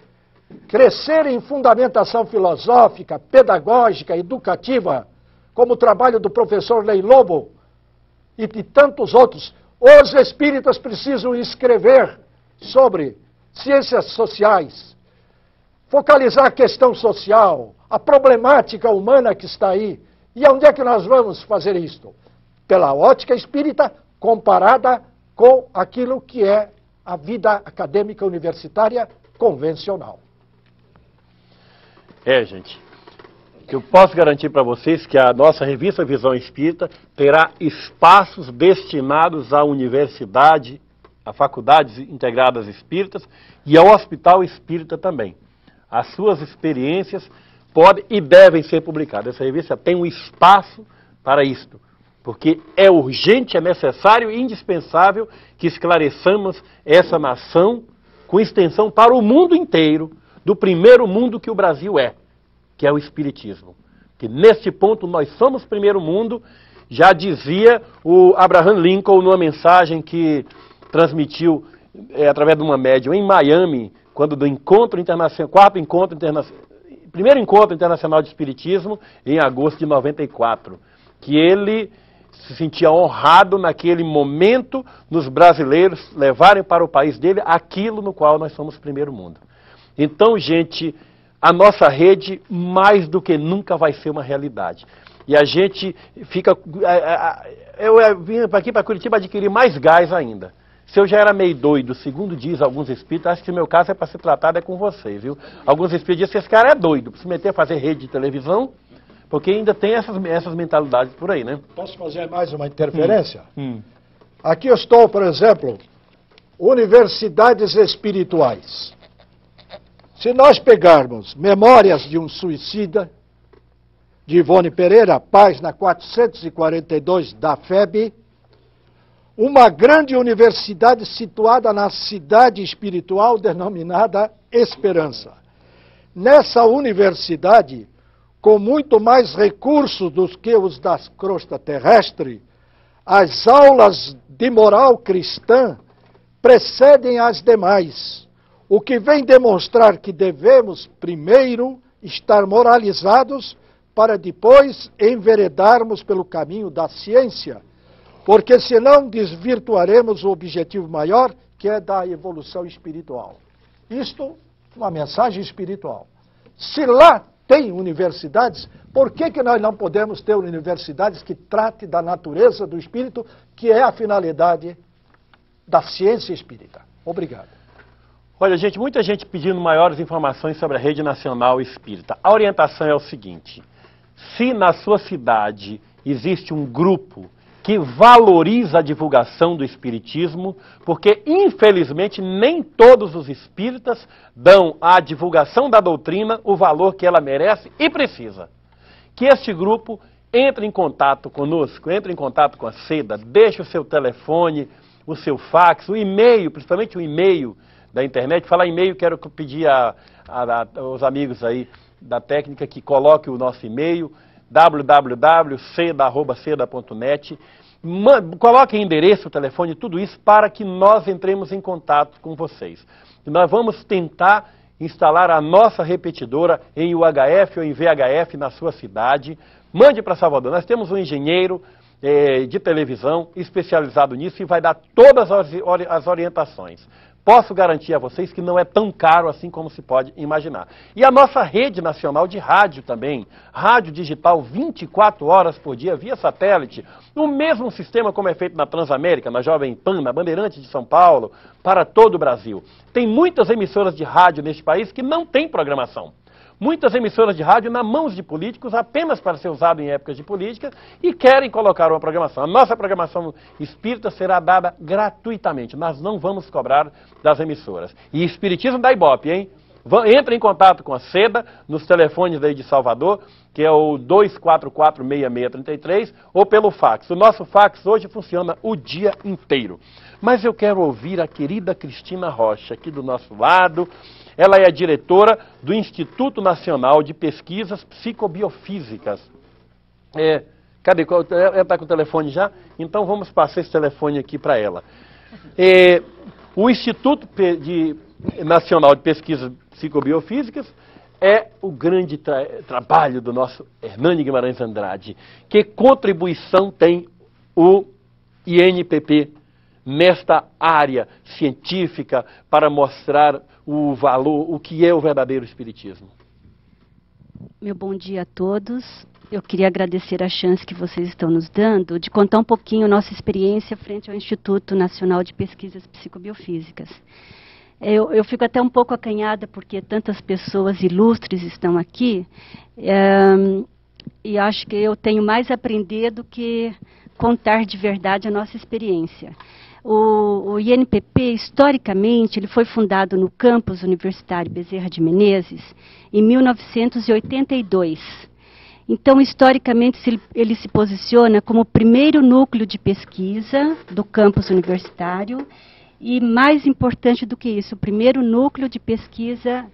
crescer em fundamentação filosófica, pedagógica, educativa, como o trabalho do professor Ney Lobo e de tantos outros. Os espíritas precisam escrever sobre ciências sociais, focalizar a questão social, a problemática humana que está aí. E onde é que nós vamos fazer isto? Pela ótica espírita comparada com aquilo que é a vida acadêmica universitária convencional. É, gente, eu posso garantir para vocês que a nossa revista Visão Espírita terá espaços destinados à universidade, a faculdades integradas espíritas e ao hospital espírita também. As suas experiências podem e devem ser publicadas. Essa revista tem um espaço para isto. Porque é urgente, é necessário e indispensável que esclareçamos essa nação com extensão para o mundo inteiro, do primeiro mundo que o Brasil é, que é o Espiritismo. Que neste ponto nós somos primeiro mundo, já dizia o Abraham Lincoln numa mensagem que transmitiu através de uma médium em Miami, quando do encontro internacional, primeiro encontro internacional de Espiritismo, em agosto de 94, que ele se sentia honrado naquele momento nos brasileiros levarem para o país dele aquilo no qual nós somos primeiro mundo. Então, gente, a nossa rede mais do que nunca vai ser uma realidade. E a gente fica... Eu vim aqui para Curitiba adquirir mais gás ainda. Se eu já era meio doido, segundo diz alguns espíritas, acho que o meu caso é para ser tratado é com vocês, viu? Alguns espíritas dizem que esse cara é doido, para se meter a fazer rede de televisão, porque ainda tem essas mentalidades por aí, né? Posso fazer mais uma interferência? Aqui eu estou, por exemplo, universidades espirituais. Se nós pegarmos Memórias de um Suicida, de Ivone Pereira, página 442 da FEB, uma grande universidade situada na cidade espiritual denominada Esperança. Nessa universidade, com muito mais recursos do que os da crosta terrestre, as aulas de moral cristã precedem as demais, o que vem demonstrar que devemos primeiro estar moralizados para depois enveredarmos pelo caminho da ciência, porque senão desvirtuaremos o objetivo maior, que é da evolução espiritual. Isto, uma mensagem espiritual. Se lá tem universidades, por que que nós não podemos ter universidades que trate da natureza do espírito, que é a finalidade da ciência espírita? Obrigado. Olha, gente, muita gente pedindo maiores informações sobre a Rede Nacional Espírita. A orientação é o seguinte: se na sua cidade existe um grupo que valoriza a divulgação do espiritismo, porque infelizmente nem todos os espíritas dão à divulgação da doutrina o valor que ela merece e precisa, que este grupo entre em contato conosco, entre em contato com a SEDA, deixe o seu telefone, o seu fax, o e-mail, principalmente o e-mail da internet. Falar e-mail, quero pedir aos amigos aí da técnica que coloque o nosso e-mail, www.seda.net, coloquem endereço, telefone, tudo isso para que nós entremos em contato com vocês. E nós vamos tentar instalar a nossa repetidora em UHF ou em VHF na sua cidade. Mande para Salvador. Nós temos um engenheiro de televisão especializado nisso e vai dar todas as orientações. Posso garantir a vocês que não é tão caro assim como se pode imaginar. E a nossa rede nacional de rádio também, rádio digital 24 horas por dia via satélite, o mesmo sistema como é feito na Transamérica, na Jovem Pan, na Bandeirante de São Paulo, para todo o Brasil. Tem muitas emissoras de rádio neste país que não têm programação. Muitas emissoras de rádio na mãos de políticos apenas para ser usado em épocas de política e querem colocar uma programação. A nossa programação espírita será dada gratuitamente. Nós não vamos cobrar das emissoras. E espiritismo da Ibope, hein? Entre em contato com a SEDA nos telefones daí de Salvador, que é o 244-6633, ou pelo fax. O nosso fax hoje funciona o dia inteiro. Mas eu quero ouvir a querida Cristina Rocha, aqui do nosso lado. Ela é a diretora do Instituto Nacional de Pesquisas Psicobiofísicas. Cadê? Ela está com o telefone já? Então vamos passar esse telefone aqui para ela. O Instituto Nacional de Pesquisas Psicobiofísicas é o grande trabalho do nosso Hernani Guimarães Andrade. Que contribuição tem o INPP nesta área científica para mostrar o valor, o que é o verdadeiro espiritismo? Meu bom dia a todos. Eu queria agradecer a chance que vocês estão nos dando de contar um pouquinho nossa experiência frente ao Instituto Nacional de Pesquisas Psicobiofísicas. Eu fico até um pouco acanhada porque tantas pessoas ilustres estão aqui e acho que eu tenho mais a aprender do que contar de verdade a nossa experiência. O INPP, historicamente, ele foi fundado no campus universitário Bezerra de Menezes, em 1982. Então, historicamente, ele se posiciona como o primeiro núcleo de pesquisa do campus universitário e, mais importante do que isso, o primeiro núcleo de pesquisa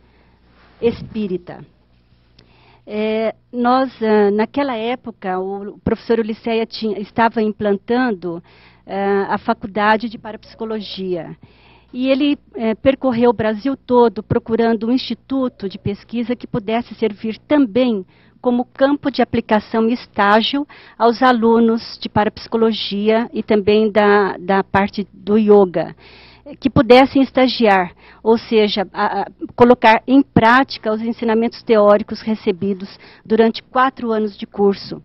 espírita. Nós, naquela época, o professor Uliceia estava implantando a faculdade de parapsicologia. E ele percorreu o Brasil todo procurando um instituto de pesquisa que pudesse servir também como campo de aplicação e estágio aos alunos de parapsicologia e também da parte do yoga, que pudessem estagiar, ou seja, colocar em prática os ensinamentos teóricos recebidos durante 4 anos de curso.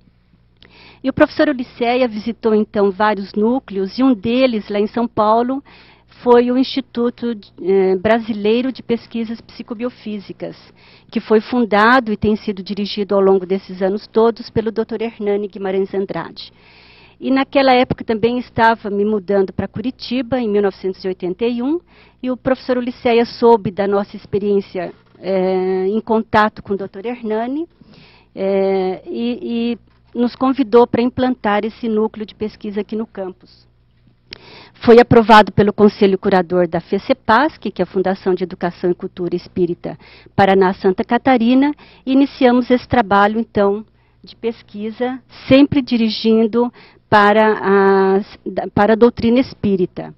E o professor Uliceia visitou, então, vários núcleos, e um deles, lá em São Paulo, foi o Instituto Brasileiro de Pesquisas Psicobiofísicas, que foi fundado e tem sido dirigido ao longo desses anos todos pelo Dr. Hernani Guimarães Andrade. E naquela época também estava me mudando para Curitiba, em 1981, e o professor Uliceia soube da nossa experiência em contato com o Dr. Hernani e nos convidou para implantar esse núcleo de pesquisa aqui no campus. Foi aprovado pelo Conselho Curador da FECEPASC, que é a Fundação de Educação e Cultura Espírita Paraná Santa Catarina, e iniciamos esse trabalho, então, de pesquisa, sempre dirigindo para a doutrina espírita.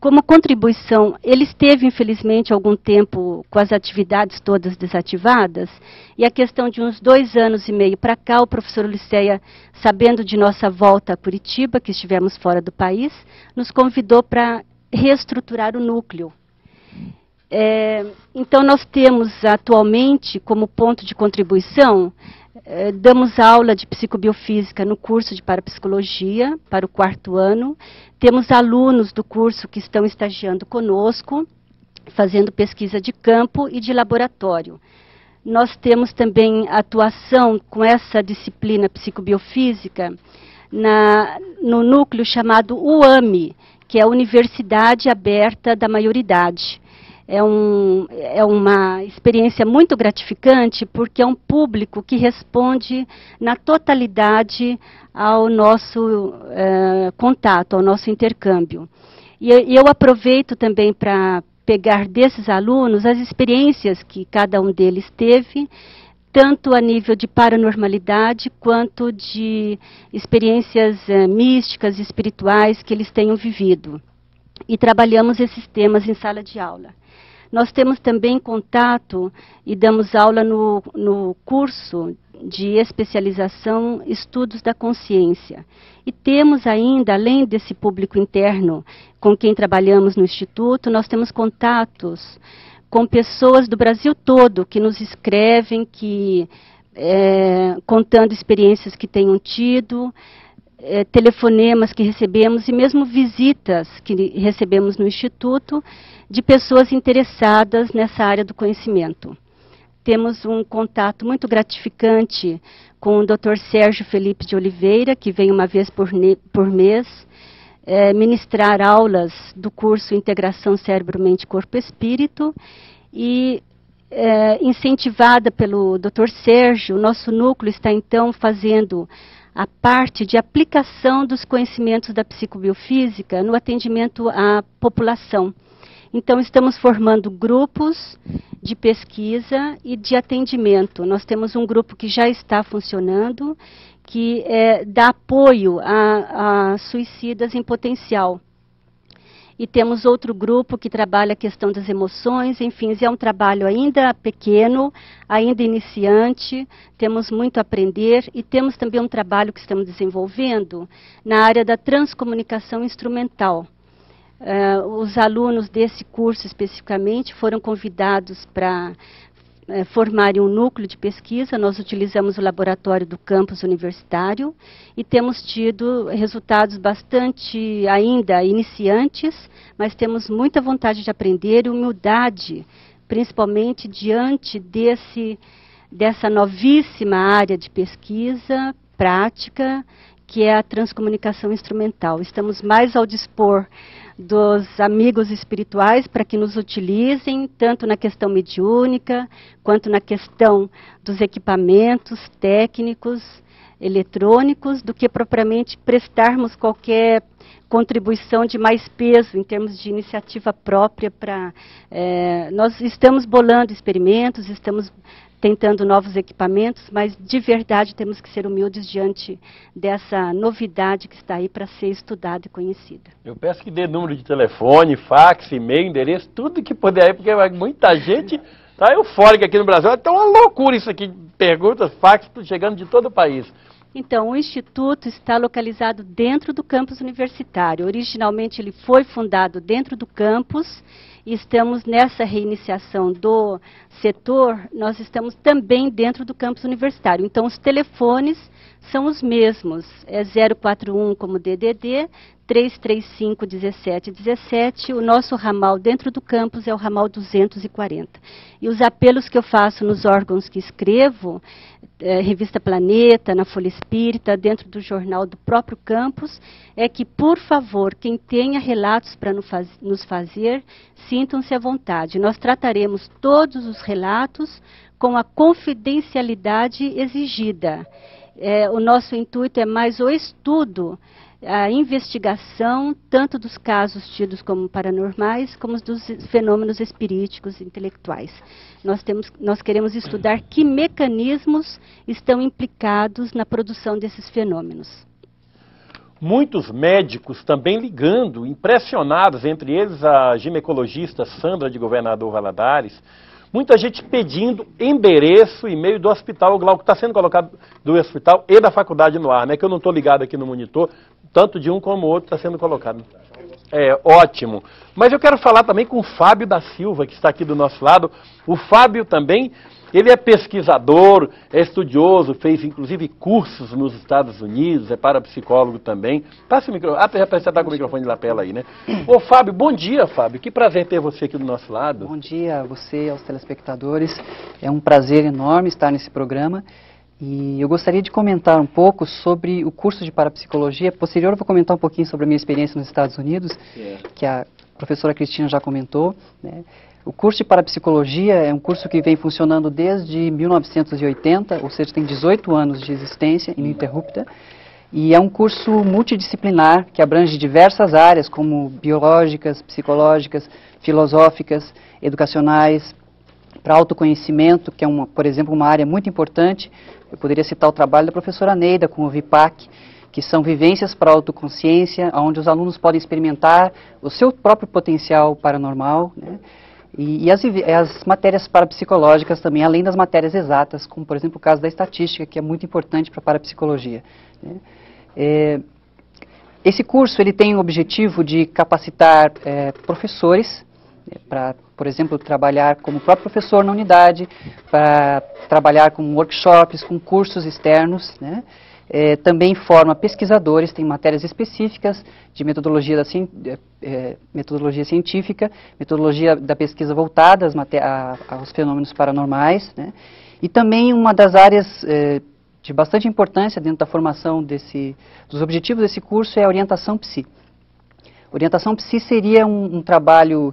Como contribuição, ele esteve, infelizmente, algum tempo com as atividades todas desativadas, e a questão de uns 2 anos e meio para cá, o professor Uliceia, sabendo de nossa volta a Curitiba, que estivemos fora do país, nos convidou para reestruturar o núcleo. Então, nós temos atualmente, como ponto de contribuição, damos aula de psicobiofísica no curso de parapsicologia, para o 4º ano. Temos alunos do curso que estão estagiando conosco, fazendo pesquisa de campo e de laboratório. Nós temos também atuação com essa disciplina psicobiofísica no núcleo chamado UAMI, que é a Universidade Aberta da Maioridade. É uma experiência muito gratificante, porque é um público que responde na totalidade ao nosso contato, ao nosso intercâmbio. E eu aproveito também para pegar desses alunos as experiências que cada um deles teve, tanto a nível de paranormalidade, quanto de experiências místicas e espirituais que eles tenham vivido. E trabalhamos esses temas em sala de aula. Nós temos também contato e damos aula no curso de especialização Estudos da Consciência. E temos ainda, além desse público interno com quem trabalhamos no Instituto, nós temos contatos com pessoas do Brasil todo que nos escrevem, contando experiências que tenham tido, telefonemas que recebemos e mesmo visitas que recebemos no Instituto de pessoas interessadas nessa área do conhecimento. Temos um contato muito gratificante com o Dr. Sérgio Felipe de Oliveira, que vem uma vez por mês ministrar aulas do curso Integração Cérebro-Mente-Corpo-Espírito e, incentivada pelo Dr. Sérgio, nosso núcleo está então fazendo a parte de aplicação dos conhecimentos da psicobiofísica no atendimento à população. Então, estamos formando grupos de pesquisa e de atendimento. Nós temos um grupo que já está funcionando, que dá apoio a suicidas em potencial. E temos outro grupo que trabalha a questão das emoções, enfim, é um trabalho ainda pequeno, ainda iniciante, temos muito a aprender e temos também um trabalho que estamos desenvolvendo na área da transcomunicação instrumental. Os alunos desse curso especificamente foram convidados para formarem um núcleo de pesquisa. Nós utilizamos o laboratório do campus universitário e temos tido resultados bastante ainda iniciantes, mas temos muita vontade de aprender e humildade, principalmente diante dessa novíssima área de pesquisa prática, que é a transcomunicação instrumental. Estamos mais ao dispor dos amigos espirituais para que nos utilizem, tanto na questão mediúnica, quanto na questão dos equipamentos técnicos, eletrônicos, do que propriamente prestarmos qualquer contribuição de mais peso em termos de iniciativa própria. Nós estamos bolando experimentos, estamos tentando novos equipamentos, mas de verdade temos que ser humildes diante dessa novidade que está aí para ser estudada e conhecida. Eu peço que dê número de telefone, fax, e-mail, endereço, tudo que puder aí, porque muita gente está eufórica aqui no Brasil. Então é uma loucura isso aqui, perguntas, fax, chegando de todo o país. Então, o Instituto está localizado dentro do campus universitário. Originalmente ele foi fundado dentro do campus e estamos nessa reiniciação do setor, nós estamos também dentro do campus universitário. Então, os telefones são os mesmos, 041 como DDD, 335 1717, o nosso ramal dentro do campus é o ramal 240. E os apelos que eu faço nos órgãos que escrevo, Revista Planeta, na Folha Espírita, dentro do jornal do próprio campus, é que, por favor, quem tenha relatos para nos fazer, sintam-se à vontade. Nós trataremos todos os relatos com a confidencialidade exigida. O nosso intuito é mais o estudo, a investigação, tanto dos casos tidos como paranormais, como dos fenômenos espiríticos e intelectuais. Nós queremos estudar que mecanismos estão implicados na produção desses fenômenos. Muitos médicos também ligando, impressionados, entre eles a ginecologista Sandra de Governador Valadares, muita gente pedindo endereço e e-mail do hospital, Glauco, que está sendo colocado do hospital e da faculdade no ar, né? Que eu não estou ligado aqui no monitor, tanto de um como o outro está sendo colocado. É, ótimo. Mas eu quero falar também com o Fábio da Silva, que está aqui do nosso lado. O Fábio também, ele é pesquisador, é estudioso, fez inclusive cursos nos Estados Unidos, é parapsicólogo também. Passa o microfone. Ah, você está com o microfone de lapela aí, né? Ô Fábio, bom dia, Fábio. Que prazer ter você aqui do nosso lado. Bom dia a você, aos telespectadores. É um prazer enorme estar nesse programa. E eu gostaria de comentar um pouco sobre o curso de parapsicologia. Posterior eu vou comentar um pouquinho sobre a minha experiência nos Estados Unidos, que a professora Cristina já comentou, né? O curso de parapsicologia é um curso que vem funcionando desde 1980, ou seja, tem 18 anos de existência ininterrupta. E é um curso multidisciplinar que abrange diversas áreas, como biológicas, psicológicas, filosóficas, educacionais, para autoconhecimento, que é, por exemplo, uma área muito importante. Eu poderia citar o trabalho da professora Neida com o VIPAC, que são vivências para a autoconsciência, onde os alunos podem experimentar o seu próprio potencial paranormal, né? E as matérias parapsicológicas também, além das matérias exatas, como, por exemplo, o caso da estatística, que é muito importante para a parapsicologia, né? Esse curso ele tem o objetivo de capacitar professores, para, por exemplo, trabalhar como próprio professor na unidade, para trabalhar com workshops, com cursos externos, né? Também forma pesquisadores, tem matérias específicas de metodologia científica, metodologia da pesquisa voltada aos fenômenos paranormais, né? E também uma das áreas de bastante importância dentro da formação dos objetivos desse curso é a orientação psi. Orientação psi seria um trabalho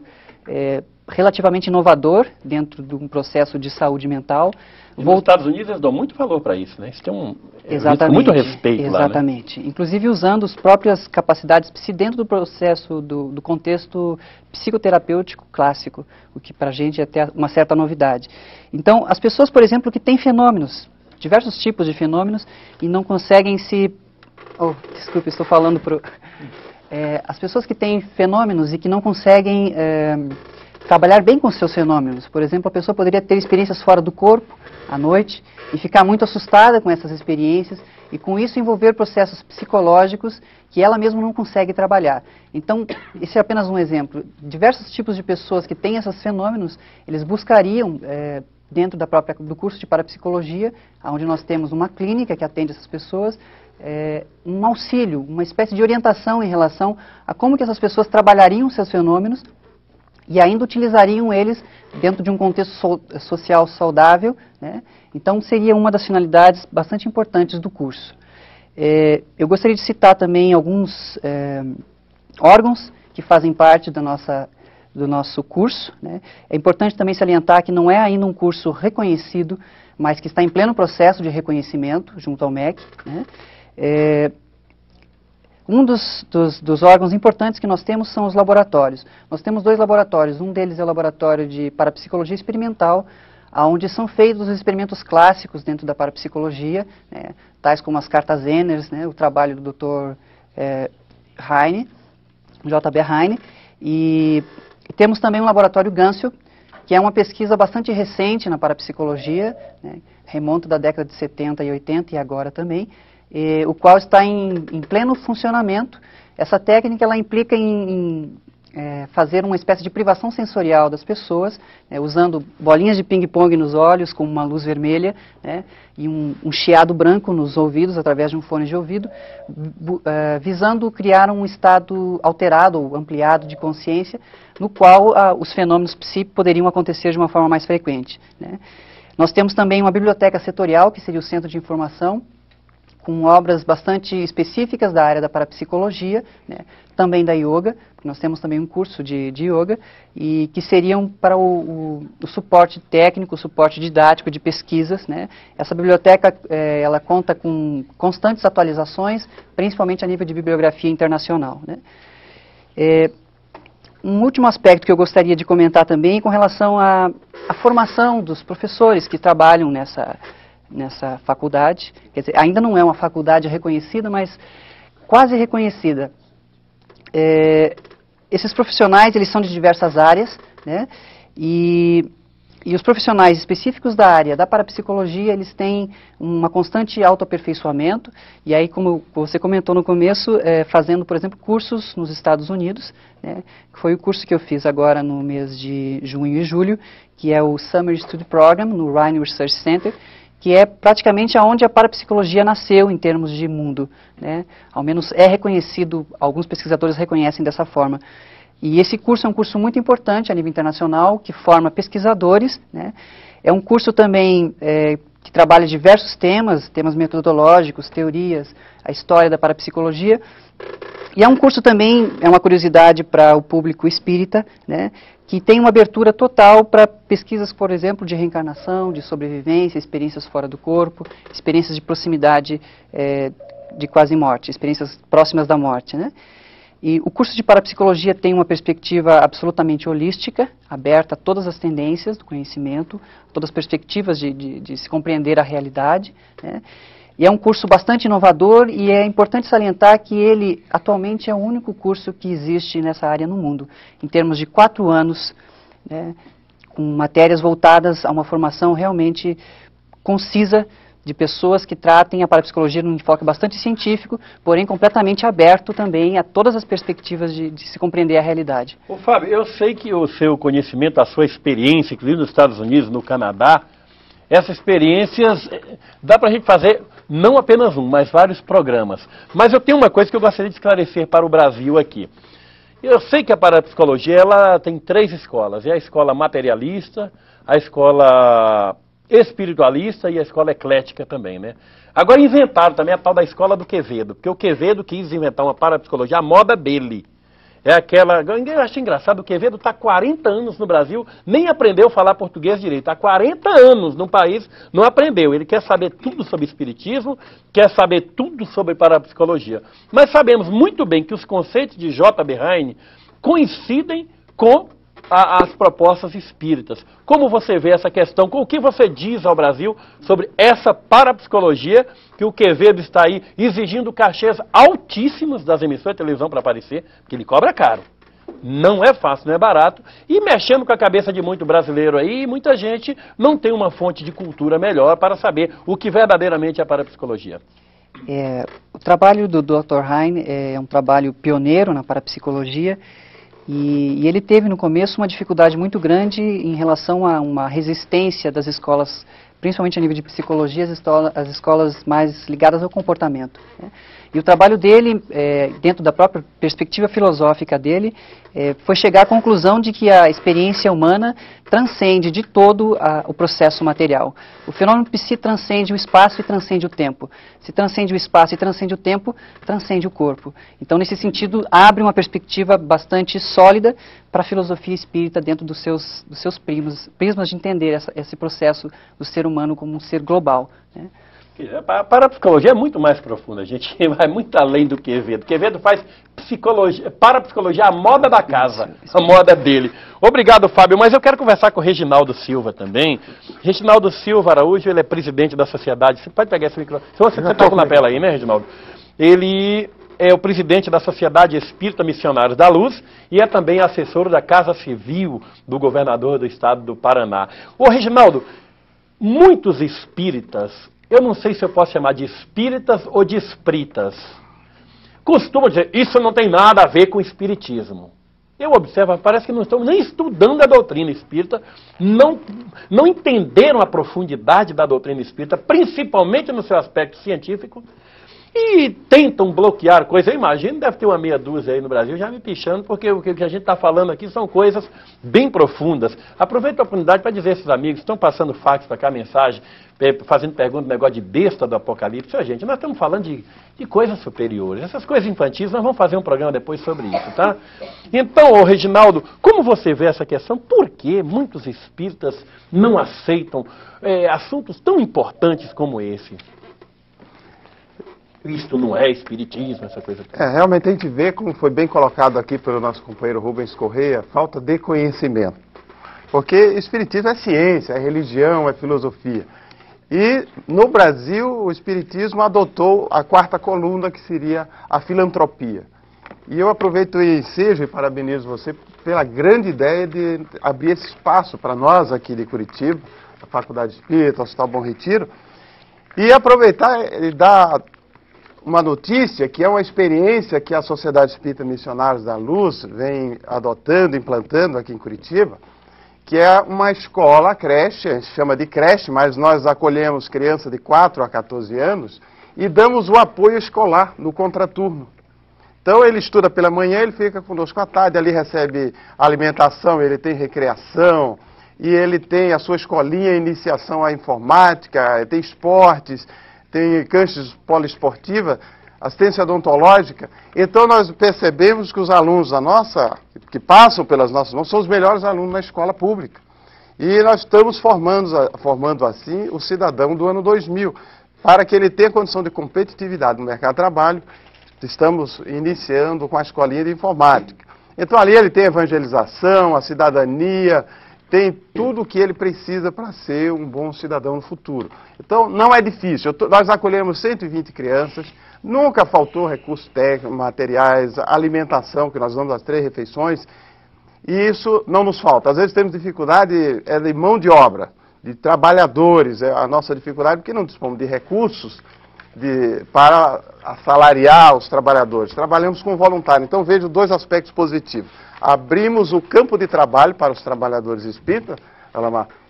relativamente inovador dentro de um processo de saúde mental. Nos Estados Unidos eles dão muito valor para isso, né? Isso tem muito respeito lá, né? Exatamente. Inclusive usando as próprias capacidades psi dentro do processo do contexto psicoterapêutico clássico, o que para a gente é até uma certa novidade. Então, as pessoas, por exemplo, que têm fenômenos, diversos tipos de fenômenos, e não conseguem se... Oh, desculpe, estou falando para... as pessoas que têm fenômenos e que não conseguem trabalhar bem com seus fenômenos. Por exemplo, a pessoa poderia ter experiências fora do corpo, à noite, e ficar muito assustada com essas experiências, e com isso envolver processos psicológicos que ela mesma não consegue trabalhar. Então, esse é apenas um exemplo. Diversos tipos de pessoas que têm esses fenômenos, eles buscariam... dentro do curso de parapsicologia, onde nós temos uma clínica que atende essas pessoas, um auxílio, uma espécie de orientação em relação a como que essas pessoas trabalhariam seus fenômenos e ainda utilizariam eles dentro de um contexto social saudável, né? Então seria uma das finalidades bastante importantes do curso. Eu gostaria de citar também alguns órgãos que fazem parte da do nosso curso, né? É importante também salientar que não é ainda um curso reconhecido, mas que está em pleno processo de reconhecimento junto ao MEC, né? Um dos órgãos importantes que nós temos são os laboratórios. Nós temos dois laboratórios, um deles é o laboratório de parapsicologia experimental, onde são feitos os experimentos clássicos dentro da parapsicologia, né? Tais como as cartas Ehlers, né? O trabalho do Dr. Heine, J.B. Heine, e temos também o laboratório Gansel, que é uma pesquisa bastante recente na parapsicologia, né? Remonta da década de 70 e 80 e agora também, o qual está em pleno funcionamento. Essa técnica ela implica em fazer uma espécie de privação sensorial das pessoas, né? Usando bolinhas de ping-pong nos olhos com uma luz vermelha, né? E um chiado branco nos ouvidos através de um fone de ouvido, visando criar um estado alterado ou ampliado de consciência no qual os fenômenos psi poderiam acontecer de uma forma mais frequente, né? Nós temos também uma biblioteca setorial, que seria o centro de informação, com obras bastante específicas da área da parapsicologia, né? Também da yoga, porque nós temos também um curso de yoga, e que seriam para o suporte técnico, o suporte didático de pesquisas, né? Essa biblioteca ela conta com constantes atualizações, principalmente a nível de bibliografia internacional, né? Um último aspecto que eu gostaria de comentar também com relação à formação dos professores que trabalham nessa faculdade, quer dizer, ainda não é uma faculdade reconhecida, mas quase reconhecida. Esses profissionais, eles são de diversas áreas, né? E E os profissionais específicos da área da parapsicologia, eles têm uma constante autoaperfeiçoamento, e aí, como você comentou no começo, fazendo, por exemplo, cursos nos Estados Unidos, né, que foi o curso que eu fiz agora no mês de junho e julho, que é o Summer Study Program, no Rhino Research Center, que é praticamente aonde a parapsicologia nasceu em termos de mundo, né, ao menos é reconhecido, alguns pesquisadores reconhecem dessa forma. E esse curso é um curso muito importante a nível internacional, que forma pesquisadores, né? É um curso também que trabalha diversos temas, temas metodológicos, teorias, a história da parapsicologia. E é um curso também, é uma curiosidade para o público espírita, né? Que tem uma abertura total para pesquisas, por exemplo, de reencarnação, de sobrevivência, experiências fora do corpo, experiências de proximidade de quase morte, experiências próximas da morte, né? E o curso de parapsicologia tem uma perspectiva absolutamente holística, aberta a todas as tendências do conhecimento, todas as perspectivas de se compreender a realidade, né? E é um curso bastante inovador e é importante salientar que ele atualmente é o único curso que existe nessa área no mundo, em termos de 4 anos, né, com matérias voltadas a uma formação realmente concisa, de pessoas que tratem a parapsicologia num enfoque bastante científico, porém completamente aberto também a todas as perspectivas de se compreender a realidade. Ô Fábio, eu sei que o seu conhecimento, a sua experiência, inclusive nos Estados Unidos, no Canadá, essas experiências, dá para a gente fazer não apenas um, mas vários programas. Mas eu tenho uma coisa que eu gostaria de esclarecer para o Brasil aqui. Eu sei que a parapsicologia ela tem 3 escolas, é a escola materialista, a escola espiritualista e a escola eclética também, né? Agora inventaram também a tal da escola do Quevedo, porque o Quevedo quis inventar uma parapsicologia, a moda dele. É aquela... Eu acho engraçado, o Quevedo está há 40 anos no Brasil, nem aprendeu a falar português direito. Há 40 anos no país, não aprendeu. Ele quer saber tudo sobre espiritismo, quer saber tudo sobre parapsicologia. Mas sabemos muito bem que os conceitos de J.B. Heine coincidem com as propostas espíritas. Como você vê essa questão? O que você diz ao Brasil sobre essa parapsicologia que o Quevedo está aí exigindo cachês altíssimos das emissoras de televisão para aparecer, porque ele cobra caro. Não é fácil, não é barato, e mexendo com a cabeça de muito brasileiro aí, muita gente não tem uma fonte de cultura melhor para saber o que verdadeiramente é a parapsicologia. O trabalho do Dr. Heine é um trabalho pioneiro na parapsicologia, e ele teve no começo uma dificuldade muito grande em relação a uma resistência das escolas, principalmente a nível de psicologia, as escolas mais ligadas ao comportamento, né? E o trabalho dele, dentro da própria perspectiva filosófica dele, foi chegar à conclusão de que a experiência humana transcende de todo o processo material. O fenômeno psi transcende o espaço e transcende o tempo. Se transcende o espaço e transcende o tempo, transcende o corpo. Então, nesse sentido, abre uma perspectiva bastante sólida para a filosofia espírita dentro dos seus prismas de entender esse processo do ser humano como um ser global, né? A parapsicologia é muito mais profunda, a gente vai muito além do Quevedo. Quevedo faz parapsicologia a moda da casa, a moda dele. Obrigado, Fábio, mas eu quero conversar com o Reginaldo Silva também. Reginaldo Silva Araújo, ele é presidente da sociedade. Você pode pegar esse microfone? Você está na tela aí, né, Reginaldo? Ele é o presidente da Sociedade Espírita Missionários da Luz e é também assessor da Casa Civil do governador do estado do Paraná. Ô, Reginaldo, muitos espíritas... Eu não sei se eu posso chamar de espíritas ou de espritas. Costumam dizer, isso não tem nada a ver com espiritismo. Eu observo, parece que não estão nem estudando a doutrina espírita, não entenderam a profundidade da doutrina espírita, principalmente no seu aspecto científico, e tentam bloquear coisas. Eu imagino, deve ter uma meia dúzia aí no Brasil, já me pichando, porque o que a gente está falando aqui são coisas bem profundas. Aproveito a oportunidade para dizer a esses amigos, estão passando fax para cá, mensagem, fazendo pergunta, negócio de besta do Apocalipse. Ó, gente, nós estamos falando de coisas superiores. Essas coisas infantis, nós vamos fazer um programa depois sobre isso, tá? Então, ô Reginaldo, como você vê essa questão? Por que muitos espíritas não aceitam assuntos tão importantes como esse? Cristo não é espiritismo, essa coisa toda. Realmente a gente vê, como foi bem colocado aqui pelo nosso companheiro Rubens Correia, falta de conhecimento. Porque espiritismo é ciência, é religião, é filosofia. E no Brasil o espiritismo adotou a 4ª coluna, que seria a filantropia. E eu aproveito e ensejo e parabenizo você pela grande ideia de abrir esse espaço para nós aqui de Curitiba, a Faculdade Espírita, o Hospital Bom Retiro, e aproveitar e dar uma notícia que é uma experiência que a Sociedade Espírita Missionários da Luz vem adotando, implantando aqui em Curitiba, que é uma escola, creche, a gente chama de creche, mas nós acolhemos crianças de 4 a 14 anos e damos o apoio escolar no contraturno. Então ele estuda pela manhã, ele fica conosco à tarde, ali recebe alimentação, ele tem recreação, e ele tem a sua escolinha, iniciação à informática, tem esportes, tem canchas poliesportiva, assistência odontológica. Então nós percebemos que os alunos da nossa, que passam pelas nossas mãos, são os melhores alunos na escola pública. E nós estamos formando assim o cidadão do ano 2000, para que ele tenha condição de competitividade no mercado de trabalho. Estamos iniciando com a escolinha de informática. Então ali ele tem a evangelização, a cidadania, tem tudo o que ele precisa para ser um bom cidadão no futuro. Então não é difícil, nós acolhemos 120 crianças, nunca faltou recursos técnicos, materiais, alimentação, que nós damos as 3 refeições, e isso não nos falta. Às vezes temos dificuldade de mão de obra, de trabalhadores, é a nossa dificuldade, porque não dispomos de recursos, para assalariar os trabalhadores. Trabalhamos com voluntário. Então vejo 2 aspectos positivos. Abrimos o campo de trabalho para os trabalhadores espíritas,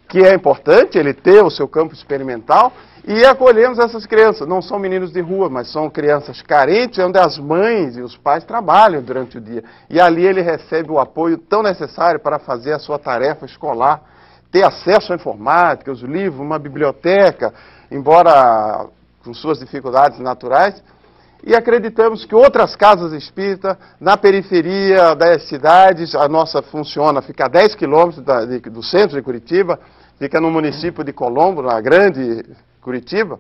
que é importante ele ter o seu campo experimental, e acolhemos essas crianças. Não são meninos de rua, mas são crianças carentes, onde as mães e os pais trabalham durante o dia. E ali ele recebe o apoio tão necessário para fazer a sua tarefa escolar, ter acesso à informática, os livros, uma biblioteca, embora com suas dificuldades naturais, e acreditamos que outras casas espíritas, na periferia das cidades, a nossa funciona, fica a 10 quilômetros do centro de Curitiba, fica no município de Colombo, na grande Curitiba,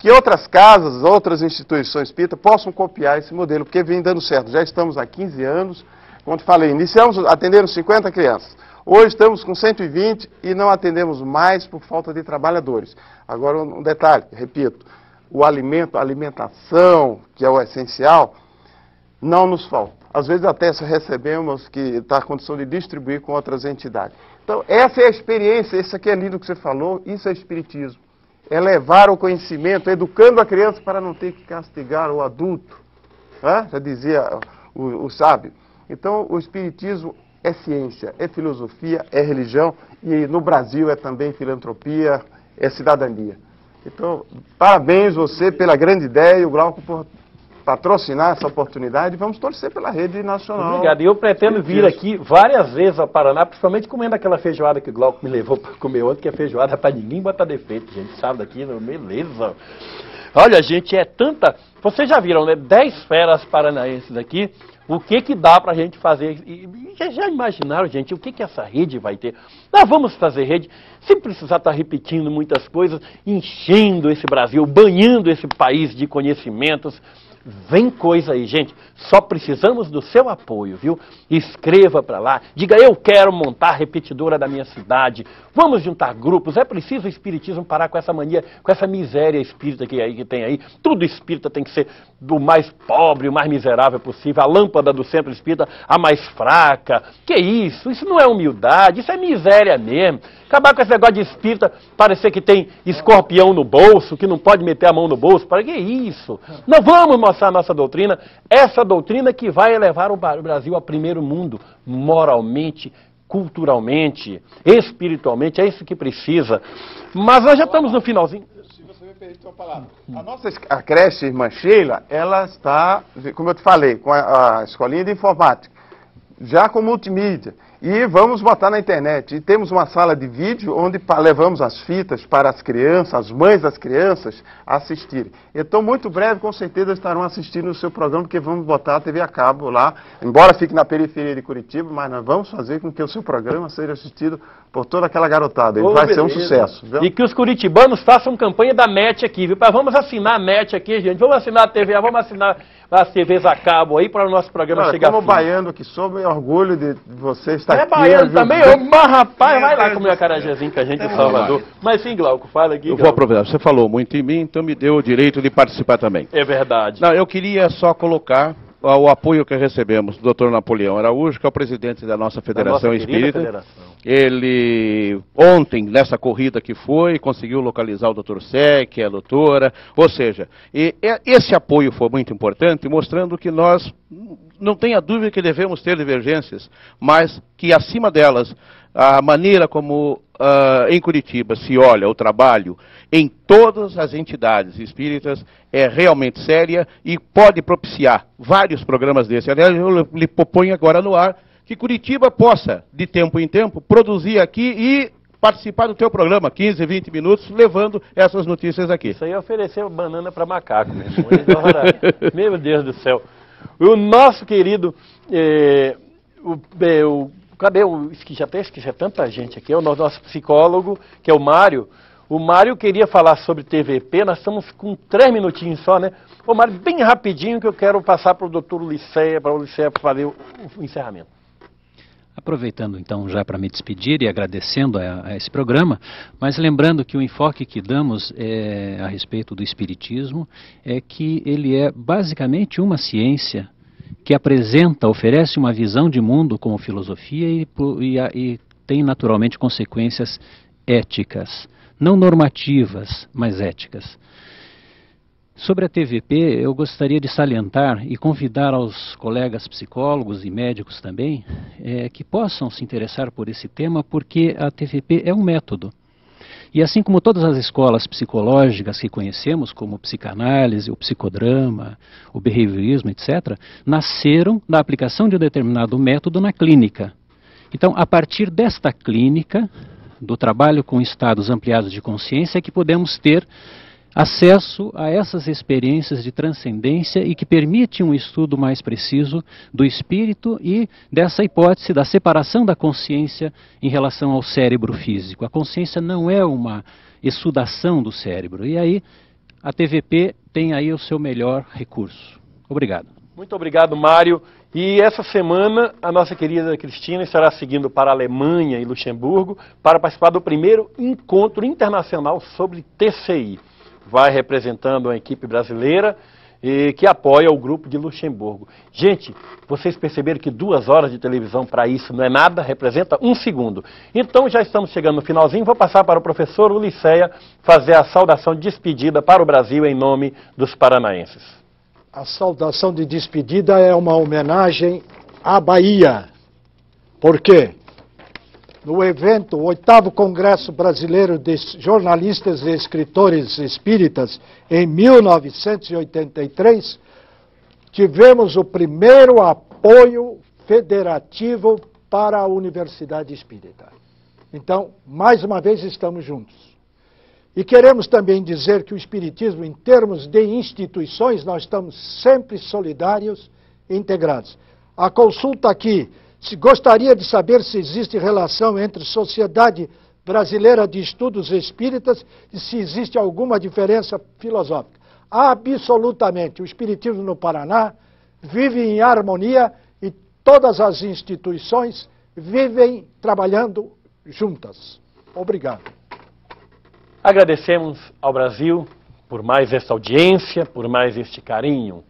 que outras casas, outras instituições espíritas possam copiar esse modelo, porque vem dando certo. Já estamos há 15 anos, como falei, atendemos 50 crianças. Hoje estamos com 120 e não atendemos mais por falta de trabalhadores. Agora um detalhe, repito, o alimento, a alimentação, que é o essencial, não nos falta. Às vezes até recebemos que está a condição de distribuir com outras entidades. Então, essa é a experiência, isso aqui é lindo que você falou, isso é espiritismo. É levar o conhecimento, educando a criança para não ter que castigar o adulto. Já dizia o sábio. Então, o espiritismo é ciência, é filosofia, é religião, e no Brasil é também filantropia, é cidadania. Então, parabéns você pela grande ideia e o Glauco por patrocinar essa oportunidade. Vamos torcer pela rede nacional. Obrigado. E eu pretendo vir aqui várias vezes ao Paraná, principalmente comendo aquela feijoada que o Glauco me levou para comer ontem, que é feijoada para ninguém botar defeito, gente. Sabe daqui, beleza. Olha, gente, é tanta... Vocês já viram, né? 10 feras paranaenses aqui. O que que dá para a gente fazer? E já imaginaram, gente, o que que essa rede vai ter? Nós vamos fazer rede, sem precisar estar repetindo muitas coisas, enchendo esse Brasil, banhando esse país de conhecimentos. Vem coisa aí, gente. Só precisamos do seu apoio, viu? Escreva para lá. Diga, eu quero montar a repetidora da minha cidade. Vamos juntar grupos. É preciso o espiritismo parar com essa mania, com essa miséria espírita que tem aí. Tudo espírita tem que ser do mais pobre, o mais miserável possível. A lâmpada do centro espírita, a mais fraca. Que isso? Isso não é humildade. Isso é miséria mesmo. Acabar com esse negócio de espírita, parecer que tem escorpião no bolso, que não pode meter a mão no bolso. Para que isso? Não vamos mostrar a nossa doutrina, essa doutrina que vai elevar o Brasil a primeiro mundo, moralmente, culturalmente, espiritualmente, é isso que precisa. Mas nós já estamos no finalzinho. Se você me permite uma palavra. A creche Irmã Sheila, ela está, como eu te falei, com a escolinha de informática, já com multimídia. E vamos botar na internet. E temos uma sala de vídeo onde levamos as fitas para as crianças, as mães das crianças, assistirem. Então, muito breve, com certeza, estarão assistindo o seu programa, porque vamos botar a TV a cabo lá. Embora fique na periferia de Curitiba, mas nós vamos fazer com que o seu programa seja assistido por toda aquela garotada. Ele vai ser um sucesso. Viu? E que os curitibanos façam campanha da NET aqui, viu? Vamos assinar a NET aqui, gente. Vamos assinar a TV, vamos assinar as TVs a cabo aí para o nosso programa chegar. Como baiano que sou, meu orgulho de vocês. É baiano também, mas rapaz, vai lá comer a carajézinha que a gente em Salvador. Mas sim, Glauco, fala aqui. Eu vou aproveitar, você falou muito em mim, então me deu o direito de participar também. É verdade. Não, eu queria só colocar ao apoio que recebemos do Dr. Napoleão Araújo, que é o presidente da nossa Federação Espírita. Ele, ontem, nessa corrida que foi, conseguiu localizar o Dr. Sec, a doutora, ou seja, esse apoio foi muito importante, mostrando que nós, não tenha dúvida que devemos ter divergências, mas que acima delas, a maneira como em Curitiba se olha o trabalho em todas as entidades espíritas é realmente séria e pode propiciar vários programas desse. Aliás, eu lhe proponho agora no ar que Curitiba possa, de tempo em tempo, produzir aqui e participar do teu programa, 15, 20 minutos, levando essas notícias aqui. Isso aí é oferecer banana para macaco, meu irmão. Meu Deus do céu. O nosso querido... Cadê o... Esqueci tanta gente aqui. É o nosso psicólogo, que é o Mário. O Mário queria falar sobre TVP. Nós estamos com 3 minutinhos só, né? Ô, Mário, bem rapidinho que eu quero passar para o doutor Liceia, para o Liceia fazer o encerramento. Aproveitando, então, já para me despedir e agradecendo a esse programa, mas lembrando que o enfoque que damos a respeito do Espiritismo é que ele é basicamente uma ciência que apresenta, oferece uma visão de mundo como filosofia e tem naturalmente consequências éticas, não normativas, mas éticas. Sobre a TVP, eu gostaria de salientar e convidar aos colegas psicólogos e médicos também que possam se interessar por esse tema, porque a TVP é um método. E assim como todas as escolas psicológicas que conhecemos, como psicanálise, o psicodrama, o behaviorismo, etc., nasceram da aplicação de um determinado método na clínica. Então, a partir desta clínica, do trabalho com estados ampliados de consciência, é que podemos ter acesso a essas experiências de transcendência e que permite um estudo mais preciso do espírito e dessa hipótese da separação da consciência em relação ao cérebro físico. A consciência não é uma exsudação do cérebro. E aí a TVP tem aí o seu melhor recurso. Obrigado. Muito obrigado, Mário. E essa semana a nossa querida Cristina estará seguindo para a Alemanha e Luxemburgo para participar do primeiro encontro internacional sobre TCI. Vai representando a equipe brasileira e que apoia o grupo de Luxemburgo. Gente, vocês perceberam que 2 horas de televisão para isso não é nada, representa 1 segundo. Então já estamos chegando no finalzinho, vou passar para o professor Liceia fazer a saudação de despedida para o Brasil em nome dos paranaenses. A saudação de despedida é uma homenagem à Bahia. Por quê? No evento, o 8º Congresso Brasileiro de Jornalistas e Escritores Espíritas, em 1983, tivemos o primeiro apoio federativo para a Universidade Espírita. Então, mais uma vez, estamos juntos. E queremos também dizer que o Espiritismo, em termos de instituições, nós estamos sempre solidários e integrados. A consulta aqui... Se gostaria de saber se existe relação entre Sociedade Brasileira de Estudos Espíritas e se existe alguma diferença filosófica. Absolutamente. O Espiritismo no Paraná vive em harmonia e todas as instituições vivem trabalhando juntas. Obrigado. Agradecemos ao Brasil por mais esta audiência, por mais este carinho.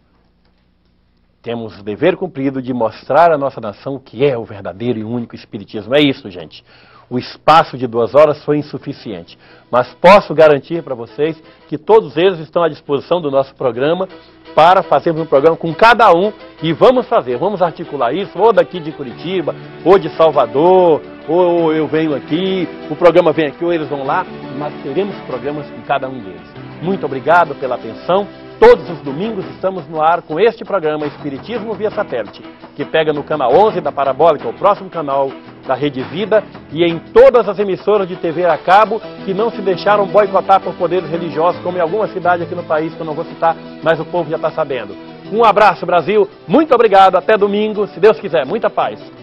Temos o dever cumprido de mostrar à nossa nação o que é o verdadeiro e único Espiritismo. É isso, gente. O espaço de 2 horas foi insuficiente. Mas posso garantir para vocês que todos eles estão à disposição do nosso programa para fazermos um programa com cada um. E vamos fazer, vamos articular isso, ou daqui de Curitiba, ou de Salvador, ou eu venho aqui, o programa vem aqui, ou eles vão lá. Mas teremos programas com cada um deles. Muito obrigado pela atenção. Todos os domingos estamos no ar com este programa Espiritismo via Satélite, que pega no canal 11 da Parabólica, o próximo canal da Rede Vida, e em todas as emissoras de TV a cabo que não se deixaram boicotar por poderes religiosos, como em alguma cidade aqui no país, que eu não vou citar, mas o povo já está sabendo. Um abraço, Brasil. Muito obrigado. Até domingo, se Deus quiser. Muita paz.